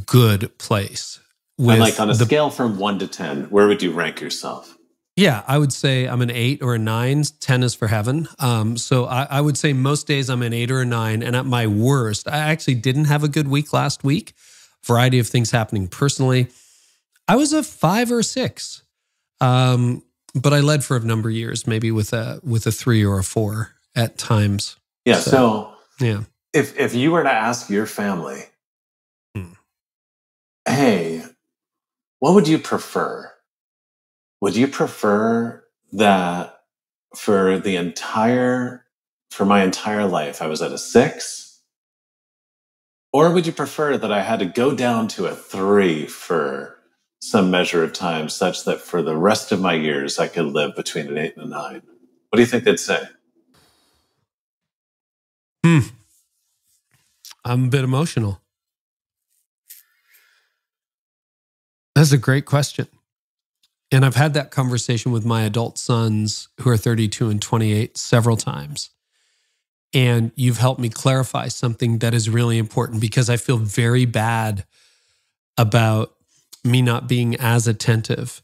good place. And like on a scale from one to ten, where would you rank yourself? Yeah, I would say I'm an eight or a nine. ten is for heaven. Um, so I, I would say most days I'm an eight or a nine. And at my worst, I actually didn't have a good week last week. Variety of things happening personally. I was a five or a six, um, but I led for a number of years, maybe with a with a three or a four at times. Yeah. So, so yeah, if if you were to ask your family, hmm. hey, what would you prefer? Would you prefer that for the entire, for my entire life, I was at a six? Or would you prefer that I had to go down to a three for some measure of time, such that for the rest of my years, I could live between an eight and a nine? What do you think they'd say? Hmm. I'm a bit emotional. That's a great question. And I've had that conversation with my adult sons, who are thirty-two and twenty-eight, several times. And you've helped me clarify something that is really important, because I feel very bad about me not being as attentive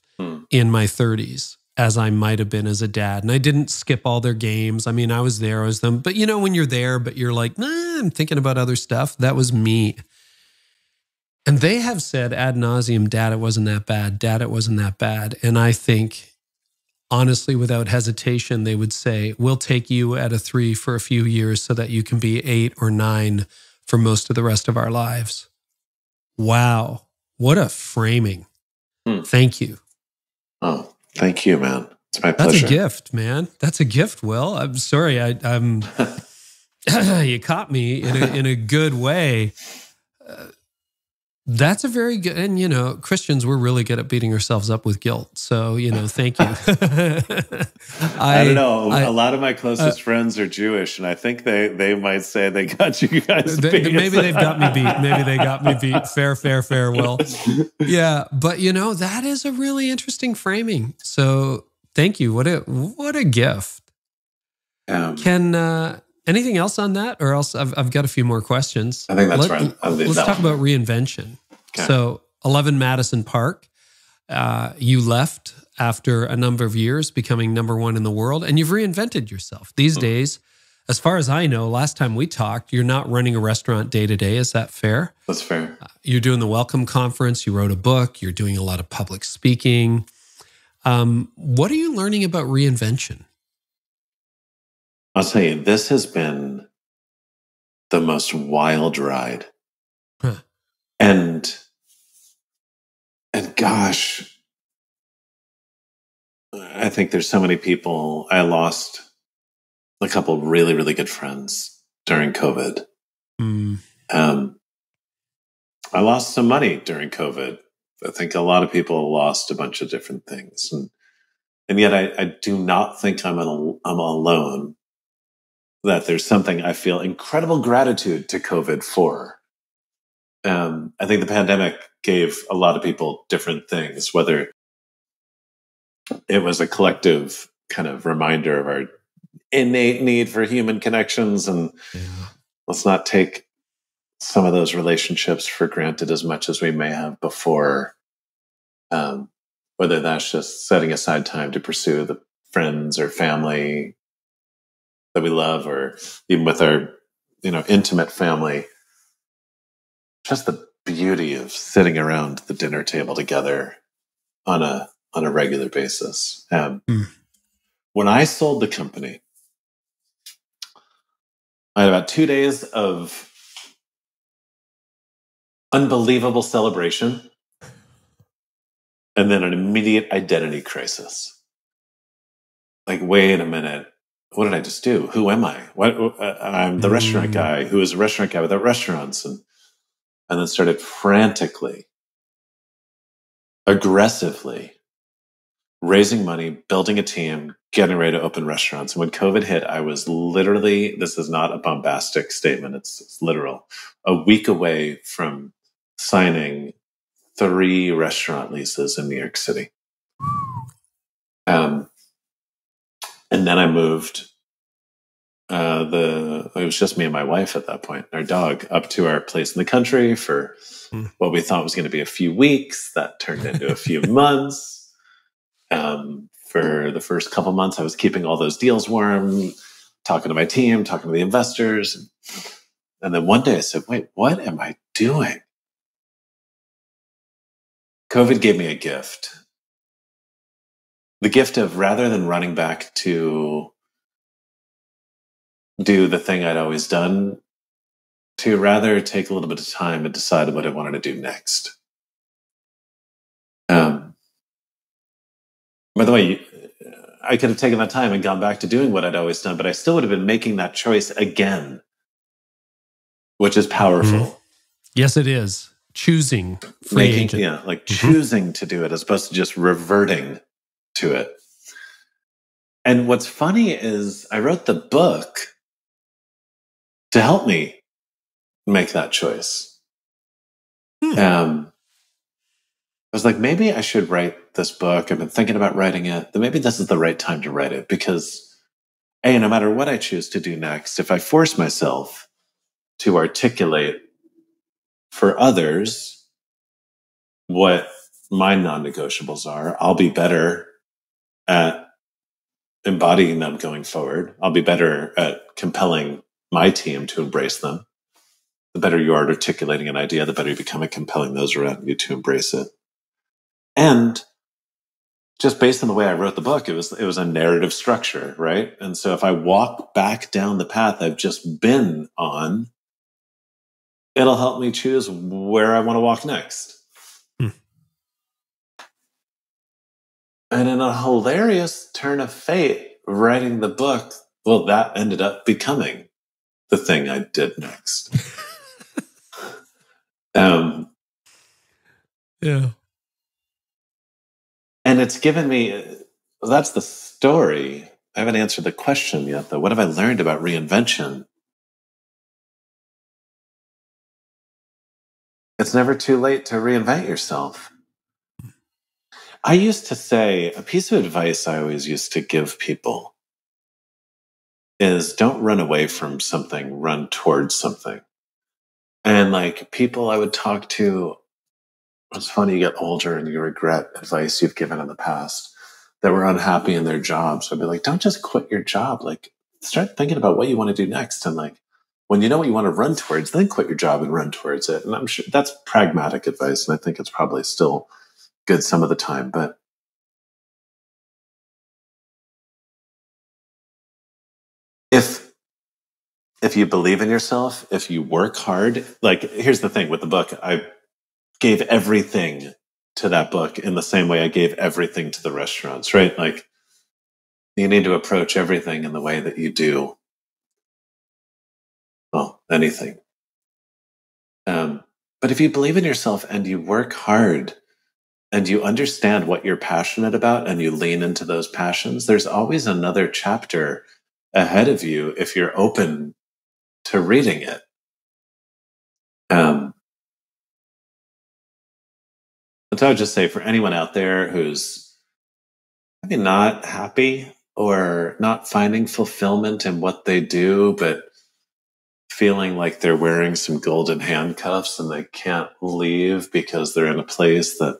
in my thirties as I might have been as a dad. And I didn't skip all their games. I mean, I was there, I was them. But you know, when you're there, but you're like, nah, I'm thinking about other stuff. That was me. And they have said ad nauseum, Dad, it wasn't that bad. Dad, it wasn't that bad. And I think, honestly, without hesitation, they would say, we'll take you at a three for a few years so that you can be eight or nine for most of the rest of our lives. Wow. What a framing. Hmm. Thank you. Oh, thank you, man. It's my pleasure. That's a gift, man. That's a gift, Will. I'm sorry. I, I'm, you caught me in a, in a good way. Uh, That's a very good, and you know, Christians, we're really good at beating ourselves up with guilt. So, you know, thank you. I, I don't know. I, a lot of my closest uh, friends are Jewish, and I think they they might say they got you guys they, beat. Maybe they've got me beat. Maybe they got me beat. Fair, fair, fair, Will. Yeah, but you know, that is a really interesting framing. So, thank you. What a what a gift. Um, Can. Uh, Anything else on that? Or else I've, I've got a few more questions. I think that's Let, right. I'll leave let's that talk one. About reinvention. Okay. So Eleven Madison Park, uh, you left after a number of years, becoming number one in the world, and you've reinvented yourself. These mm. days, as far as I know, last time we talked, you're not running a restaurant day to day. Is that fair? That's fair. Uh, you're doing the Welcome Conference. You wrote a book. You're doing a lot of public speaking. Um, what are you learning about reinvention? I'll tell you, this has been the most wild ride. Huh. And, and gosh, I think there's so many people. I lost a couple really, really good friends during COVID. Mm. Um, I lost some money during COVID. I think a lot of people lost a bunch of different things. And And yet I, I do not think I'm, al- I'm alone, that there's something I feel incredible gratitude to COVID for. Um, I think the pandemic gave a lot of people different things, whether it was a collective kind of reminder of our innate need for human connections. And yeah. let's not take some of those relationships for granted as much as we may have before. Um, whether that's just setting aside time to pursue the friends or family that we love, or even with our, you know, intimate family, just the beauty of sitting around the dinner table together on a, on a regular basis. Um, mm. When I sold the company, I had about two days of unbelievable celebration and then an immediate identity crisis. Like, wait a minute. What did I just do? Who am I? What, uh, I'm the mm. restaurant guy who is a restaurant guy without restaurants. And, and then started frantically, aggressively raising money, building a team, getting ready to open restaurants. And when COVID hit, I was literally, this is not a bombastic statement, it's, it's literal, a week away from signing three restaurant leases in New York City. Um, and then I moved, uh, the, it was just me and my wife at that point, our dog, up to our place in the country for what we thought was going to be a few weeks. That turned into a few months. Um, for the first couple months, I was keeping all those deals warm, talking to my team, talking to the investors. And then one day I said, wait, what am I doing? COVID gave me a gift. The gift of, rather than running back to do the thing I'd always done, to rather take a little bit of time and decide what I wanted to do next. Um, by the way, I could have taken that time and gone back to doing what I'd always done, but I still would have been making that choice again, which is powerful. Mm-hmm. Yes, it is. Choosing free Making, agent. Yeah, like mm-hmm. choosing to do it as opposed to just reverting to it. And what's funny is I wrote the book to help me make that choice. Hmm. Um, I was like, maybe I should write this book. I've been thinking about writing it. Then maybe this is the right time to write it, because A, no matter what I choose to do next, if I force myself to articulate for others what my non-negotiables are, I'll be better at embodying them going forward. I'll be better at compelling my team to embrace them. The better you are at articulating an idea, the better you become at compelling those around you to embrace it. And just based on the way I wrote the book, it was, it was a narrative structure, right? And so if I walk back down the path I've just been on, it'll help me choose where I want to walk next. Hmm. And in a hilarious turn of fate, writing the book, well, that ended up becoming the thing I did next. um, yeah. And it's given me, well, that's the story. I haven't answered the question yet, though. What have I learned about reinvention? It's never too late to reinvent yourself. I used to say, a piece of advice I always used to give people is don't run away from something, run towards something. And like people I would talk to, it's funny, you get older and you regret advice you've given in the past that were unhappy in their jobs. I'd be like, don't just quit your job. Like, start thinking about what you want to do next. And like, when you know what you want to run towards, then quit your job and run towards it. And I'm sure that's pragmatic advice, and I think it's probably still good some of the time. But if if you believe in yourself, if you work hard, like here's the thing with the book, I gave everything to that book in the same way I gave everything to the restaurants, right? Like you need to approach everything in the way that you do. Well, anything. Um, but if you believe in yourself and you work hard and you understand what you're passionate about and you lean into those passions, there's always another chapter ahead of you if you're open to reading it. Um, so I would just say for anyone out there who's maybe not happy or not finding fulfillment in what they do, but feeling like they're wearing some golden handcuffs and they can't leave because they're in a place that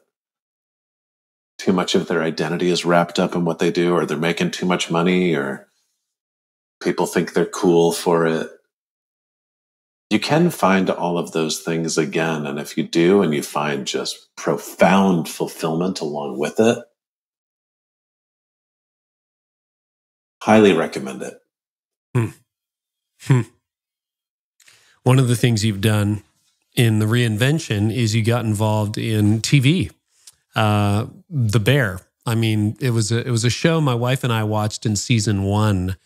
too much of their identity is wrapped up in what they do, or they're making too much money, or people think they're cool for it. You can find all of those things again. And if you do, and you find just profound fulfillment along with it, highly recommend it. Hmm. Hmm. One of the things you've done in the reinvention is you got involved in T V, uh, The Bear. I mean, it was a, it was a show my wife and I watched in season one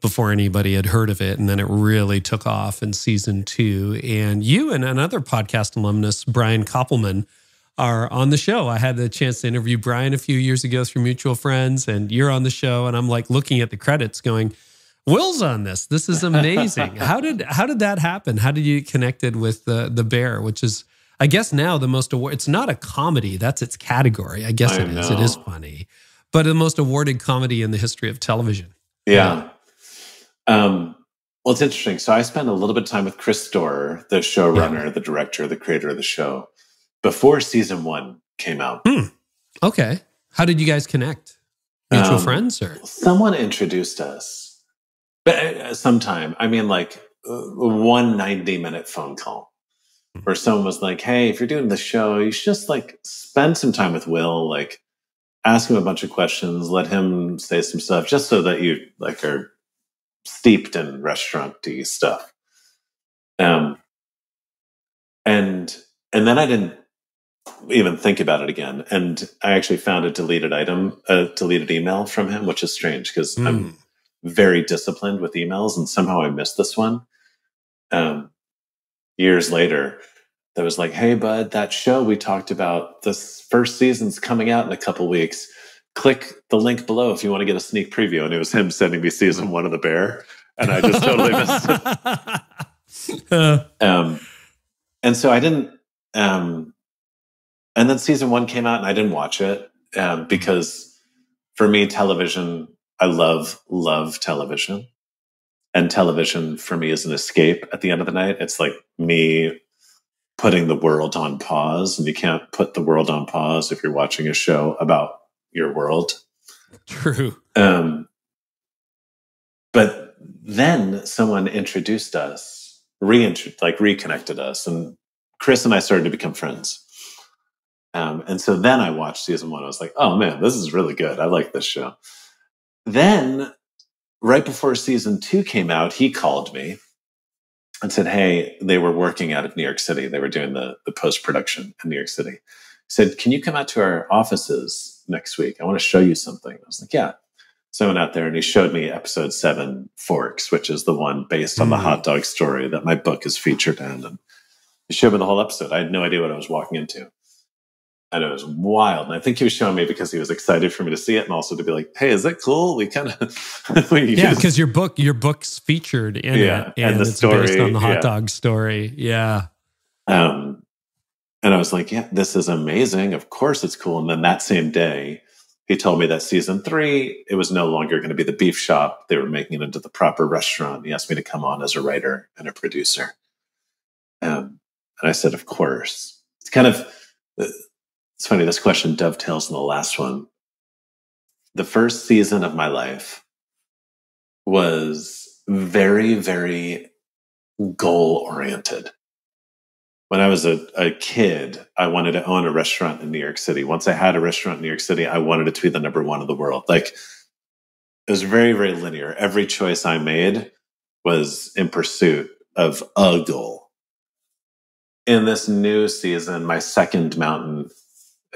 before anybody had heard of it, and then it really took off in season two. And you and another podcast alumnus, Brian Koppelman, are on the show. I had the chance to interview Brian a few years ago through mutual friends, and you're on the show, and I'm like looking at the credits going, Will's on this. This is amazing. How did how did that happen? How did you get connected with the the Bear, which is, I guess, now the most award. It's not a comedy. That's its category. I guess I it know. is. It is funny, but the most awarded comedy in the history of television. Yeah. yeah. Um, well, it's interesting. So I spent a little bit of time with Chris Storer, the showrunner, yeah. the director, the creator of the show, before season one came out. Hmm. Okay. How did you guys connect? Mutual um, friends, or someone introduced us. But sometime, I mean, like one ninety-minute phone call where someone was like, hey, if you're doing the show, you should just like spend some time with Will, like ask him a bunch of questions, let him say some stuff, just so that you like are steeped in restaurant-y stuff. Um, and, and then I didn't even think about it again. And I actually found a deleted item, a deleted email from him, which is strange because mm. I'm very disciplined with emails, and somehow I missed this one. Um, years later, that was like, hey, bud, that show we talked about, this first season's coming out in a couple weeks. Click the link below if you want to get a sneak preview. And it was him sending me season one of The Bear, and I just totally missed it. Um, and so I didn't, um, and then season one came out and I didn't watch it um, because for me, television, I love, love television. And television for me is an escape at the end of the night. It's like me putting the world on pause, and you can't put the world on pause if you're watching a show about your world. True. Um, but then someone introduced us, reintroduced, like reconnected us, and Chris and I started to become friends. Um, and so then I watched season one. I was like, oh man, this is really good. I like this show. Then, right before season two came out, he called me and said, hey, they were working out of New York City. They were doing the, the post-production in New York City. He said, can you come out to our offices next week? I want to show you something. I was like, yeah. So I went out there and he showed me episode seven, Forks, which is the one based on mm-hmm. the hot dog story that my book is featured in. And he showed me the whole episode. I had no idea what I was walking into. And it was wild. And I think he was showing me because he was excited for me to see it, and also to be like, hey, is that cool? We kind of... yeah, because your book, your book's featured in yeah, it. And, and the it's story, based on the hot yeah. dog story. Yeah. Um, and I was like, yeah, this is amazing. Of course it's cool. And then that same day, he told me that season three, it was no longer going to be the beef shop. They were making it into the proper restaurant. He asked me to come on as a writer and a producer. Um, and I said, of course. It's kind of... Uh, It's funny, this question dovetails in the last one. The first season of my life was very, very goal-oriented. When I was a, a kid, I wanted to own a restaurant in New York City. Once I had a restaurant in New York City, I wanted it to be the number one in the world. Like, it was very, very linear. Every choice I made was in pursuit of a goal. In this new season, my second mountain,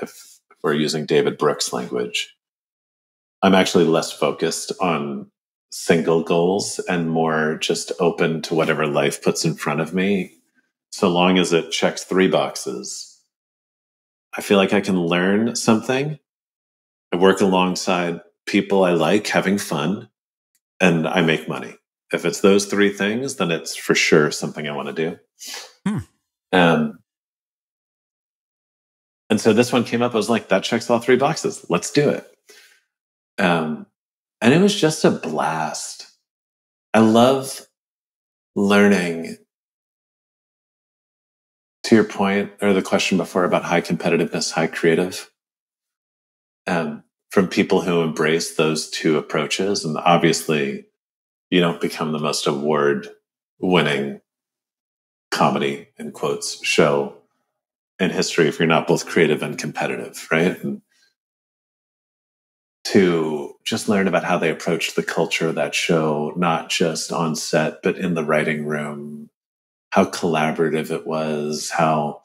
if we're using David Brooks language, I'm actually less focused on single goals and more just open to whatever life puts in front of me. So long as it checks three boxes, I feel like I can learn something. I work alongside people I like, having fun, and I make money. If it's those three things, then it's for sure something I want to do. Hmm. Um, and so this one came up. I was like, that checks all three boxes. Let's do it. Um, and it was just a blast. I love learning. To your point, or the question before about high competitiveness, high creative, um, from people who embrace those two approaches. And obviously, you don't become the most award-winning comedy, in quotes, show in history if you're not both creative and competitive, right? And to just learn about how they approached the culture of that show, not just on set, but in the writing room, how collaborative it was, how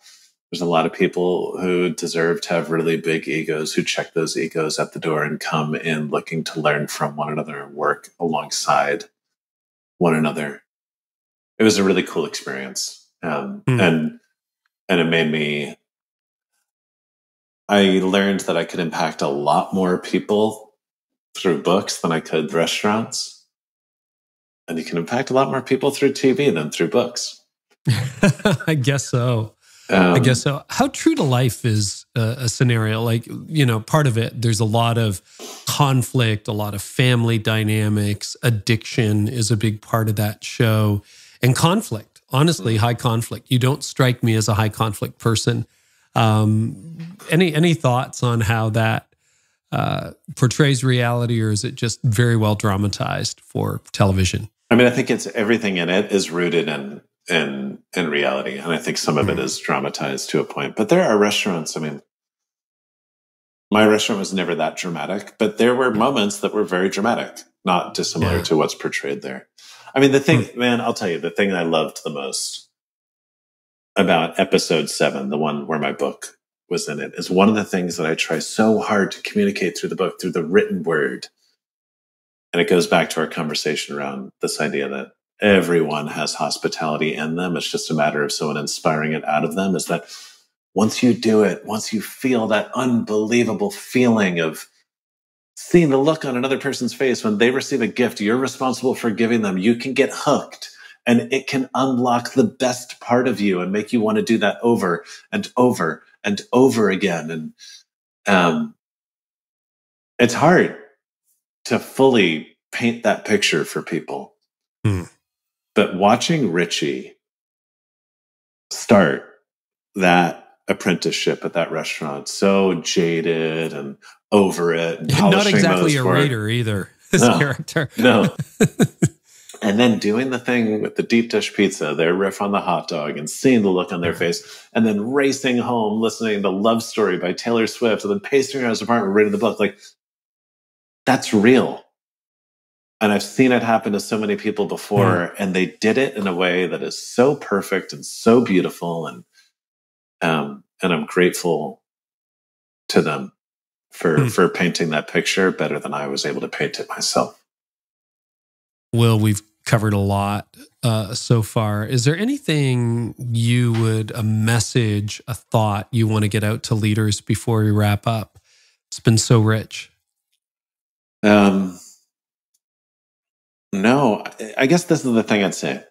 there's a lot of people who deserve to have really big egos who check those egos at the door and come in looking to learn from one another and work alongside one another. It was a really cool experience. Um, mm. and, and it made me, I learned that I could impact a lot more people through books than I could restaurants. And you can impact a lot more people through T V than through books. I guess so. Um, I guess so. How true to life is a, a scenario? Like, you know, part of it, there's a lot of conflict, a lot of family dynamics. Addiction is a big part of that show. And conflict, honestly, high conflict. You don't strike me as a high conflict person. Um, any, any thoughts on how that uh, portrays reality, or is it just very well dramatized for television? I mean, I think it's everything in it is rooted in in in reality. And I think some of it is dramatized to a point. But there are restaurants, I mean, my restaurant was never that dramatic, but there were moments that were very dramatic, not dissimilar yeah. to what's portrayed there. I mean, the thing, mm. man, I'll tell you, the thing I loved the most about episode seven, the one where my book was in it, is one of the things that I try so hard to communicate through the book, through the written word. And it goes back to our conversation around this idea that everyone has hospitality in them. It's just a matter of someone inspiring it out of them, is that once you do it, once you feel that unbelievable feeling of seeing the look on another person's face when they receive a gift, you're responsible for giving them. You can get hooked, and it can unlock the best part of you and make you want to do that over and over and over again. And um, it's hard to fully paint that picture for people. Hmm. But watching Richie start that apprenticeship at that restaurant, so jaded and over it. And not exactly a reader either, his no, character. No. And then doing the thing with the deep dish pizza, their riff on the hot dog, and seeing the look on their face, and then racing home, listening to Love Story by Taylor Swift, and then pacing around his apartment, reading the book. Like, that's real. And I've seen it happen to so many people before, yeah. and they did it in a way that is so perfect and so beautiful. And, um, and I'm grateful to them for, mm. for painting that picture better than I was able to paint it myself. Will, we've covered a lot, uh, so far. Is there anything you would, a message, a thought you want to get out to leaders before we wrap up? It's been so rich. Um, No, I guess this is the thing I'd say.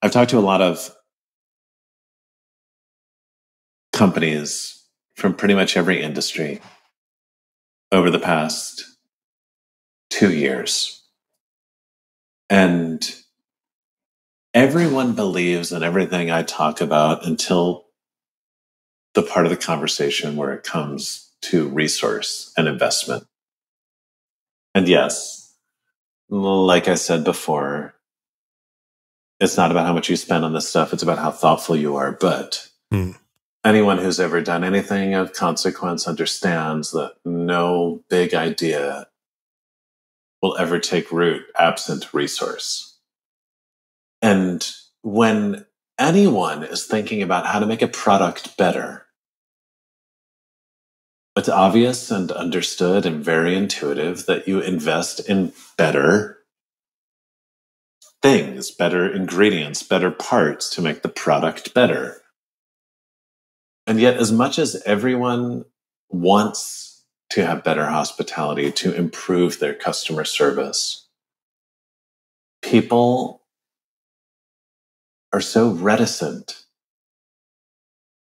I've talked to a lot of companies from pretty much every industry over the past two years. And everyone believes in everything I talk about until the part of the conversation where it comes to resource and investment. And yes, like I said before, it's not about how much you spend on this stuff. It's about how thoughtful you are. But mm. anyone who's ever done anything of consequence understands that no big idea will ever take root absent resource. And when anyone is thinking about how to make a product better, it's obvious and understood and very intuitive that you invest in better things, better ingredients, better parts to make the product better. And yet, as much as everyone wants to have better hospitality, to improve their customer service, people are so reticent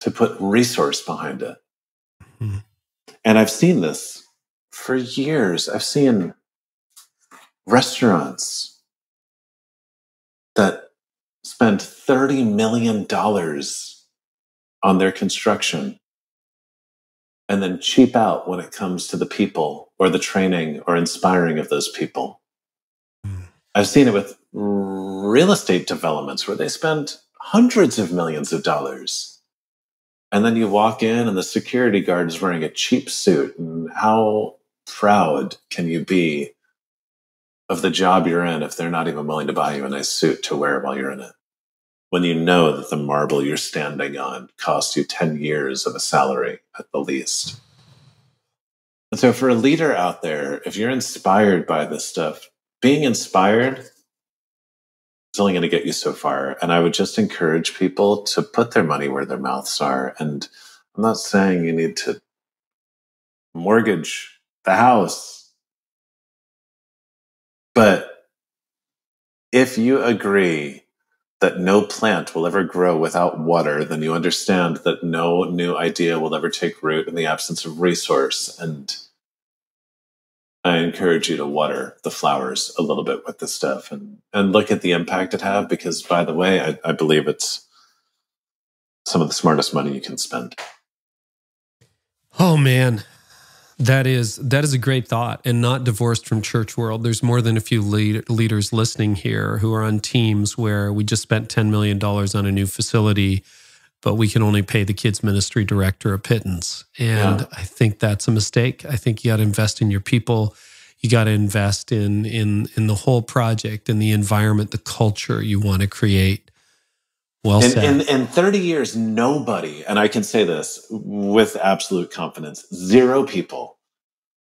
to put resource behind it. Mm-hmm. And I've seen this for years. I've seen restaurants that spend thirty million dollars on their construction and then cheap out when it comes to the people or the training or inspiring of those people. Mm. I've seen it with real estate developments where they spend hundreds of millions of dollars. And then you walk in and the security guard is wearing a cheap suit. And how proud can you be of the job you're in if they're not even willing to buy you a nice suit to wear while you're in it? When you know that the marble you're standing on costs you ten years of a salary at the least. And so for a leader out there, if you're inspired by this stuff, being inspired is only going to get you so far. And I would just encourage people to put their money where their mouths are. And I'm not saying you need to mortgage the house, but if you agree that no plant will ever grow without water, then you understand that no new idea will ever take root in the absence of resource. And I encourage you to water the flowers a little bit with this stuff and, and look at the impact it have, because by the way, I, I believe it's some of the smartest money you can spend. Oh man, that is, that is a great thought and not divorced from church world. There's more than a few lead, leaders listening here who are on teams where we just spent ten million dollars on a new facility, but we can only pay the kids ministry director a pittance. And yeah. I think that's a mistake. I think you got to invest in your people. You got to invest in, in, in the whole project and the environment, the culture you want to create. Well said. In, in, in thirty years, nobody, and I can say this with absolute confidence, zero people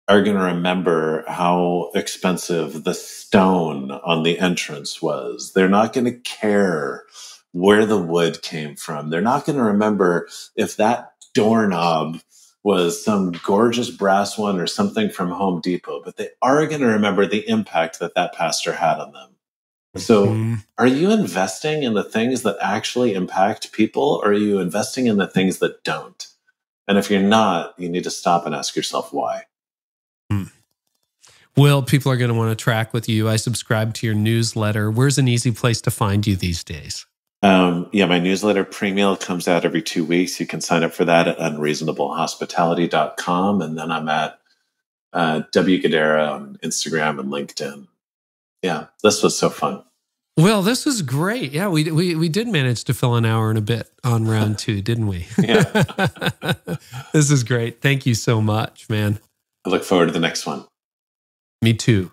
are going to remember how expensive the stone on the entrance was. They're not going to care where the wood came from. They're not going to remember if that doorknob was some gorgeous brass one or something from Home Depot, but they are going to remember the impact that that pastor had on them. So are you investing in the things that actually impact people, or are you investing in the things that don't? And if you're not, you need to stop and ask yourself why. Hmm. Well, people are going to want to track with you. I subscribe to your newsletter. Where's an easy place to find you these days? Um, yeah, my newsletter pre-meal comes out every two weeks. You can sign up for that at unreasonable hospitality dot com. And then I'm at uh, W Guidara on Instagram and LinkedIn. Yeah, this was so fun. Well, this was great. Yeah, we we we did manage to fill an hour and a bit on round two, didn't we? Yeah. This is great. Thank you so much, man. I look forward to the next one. Me too.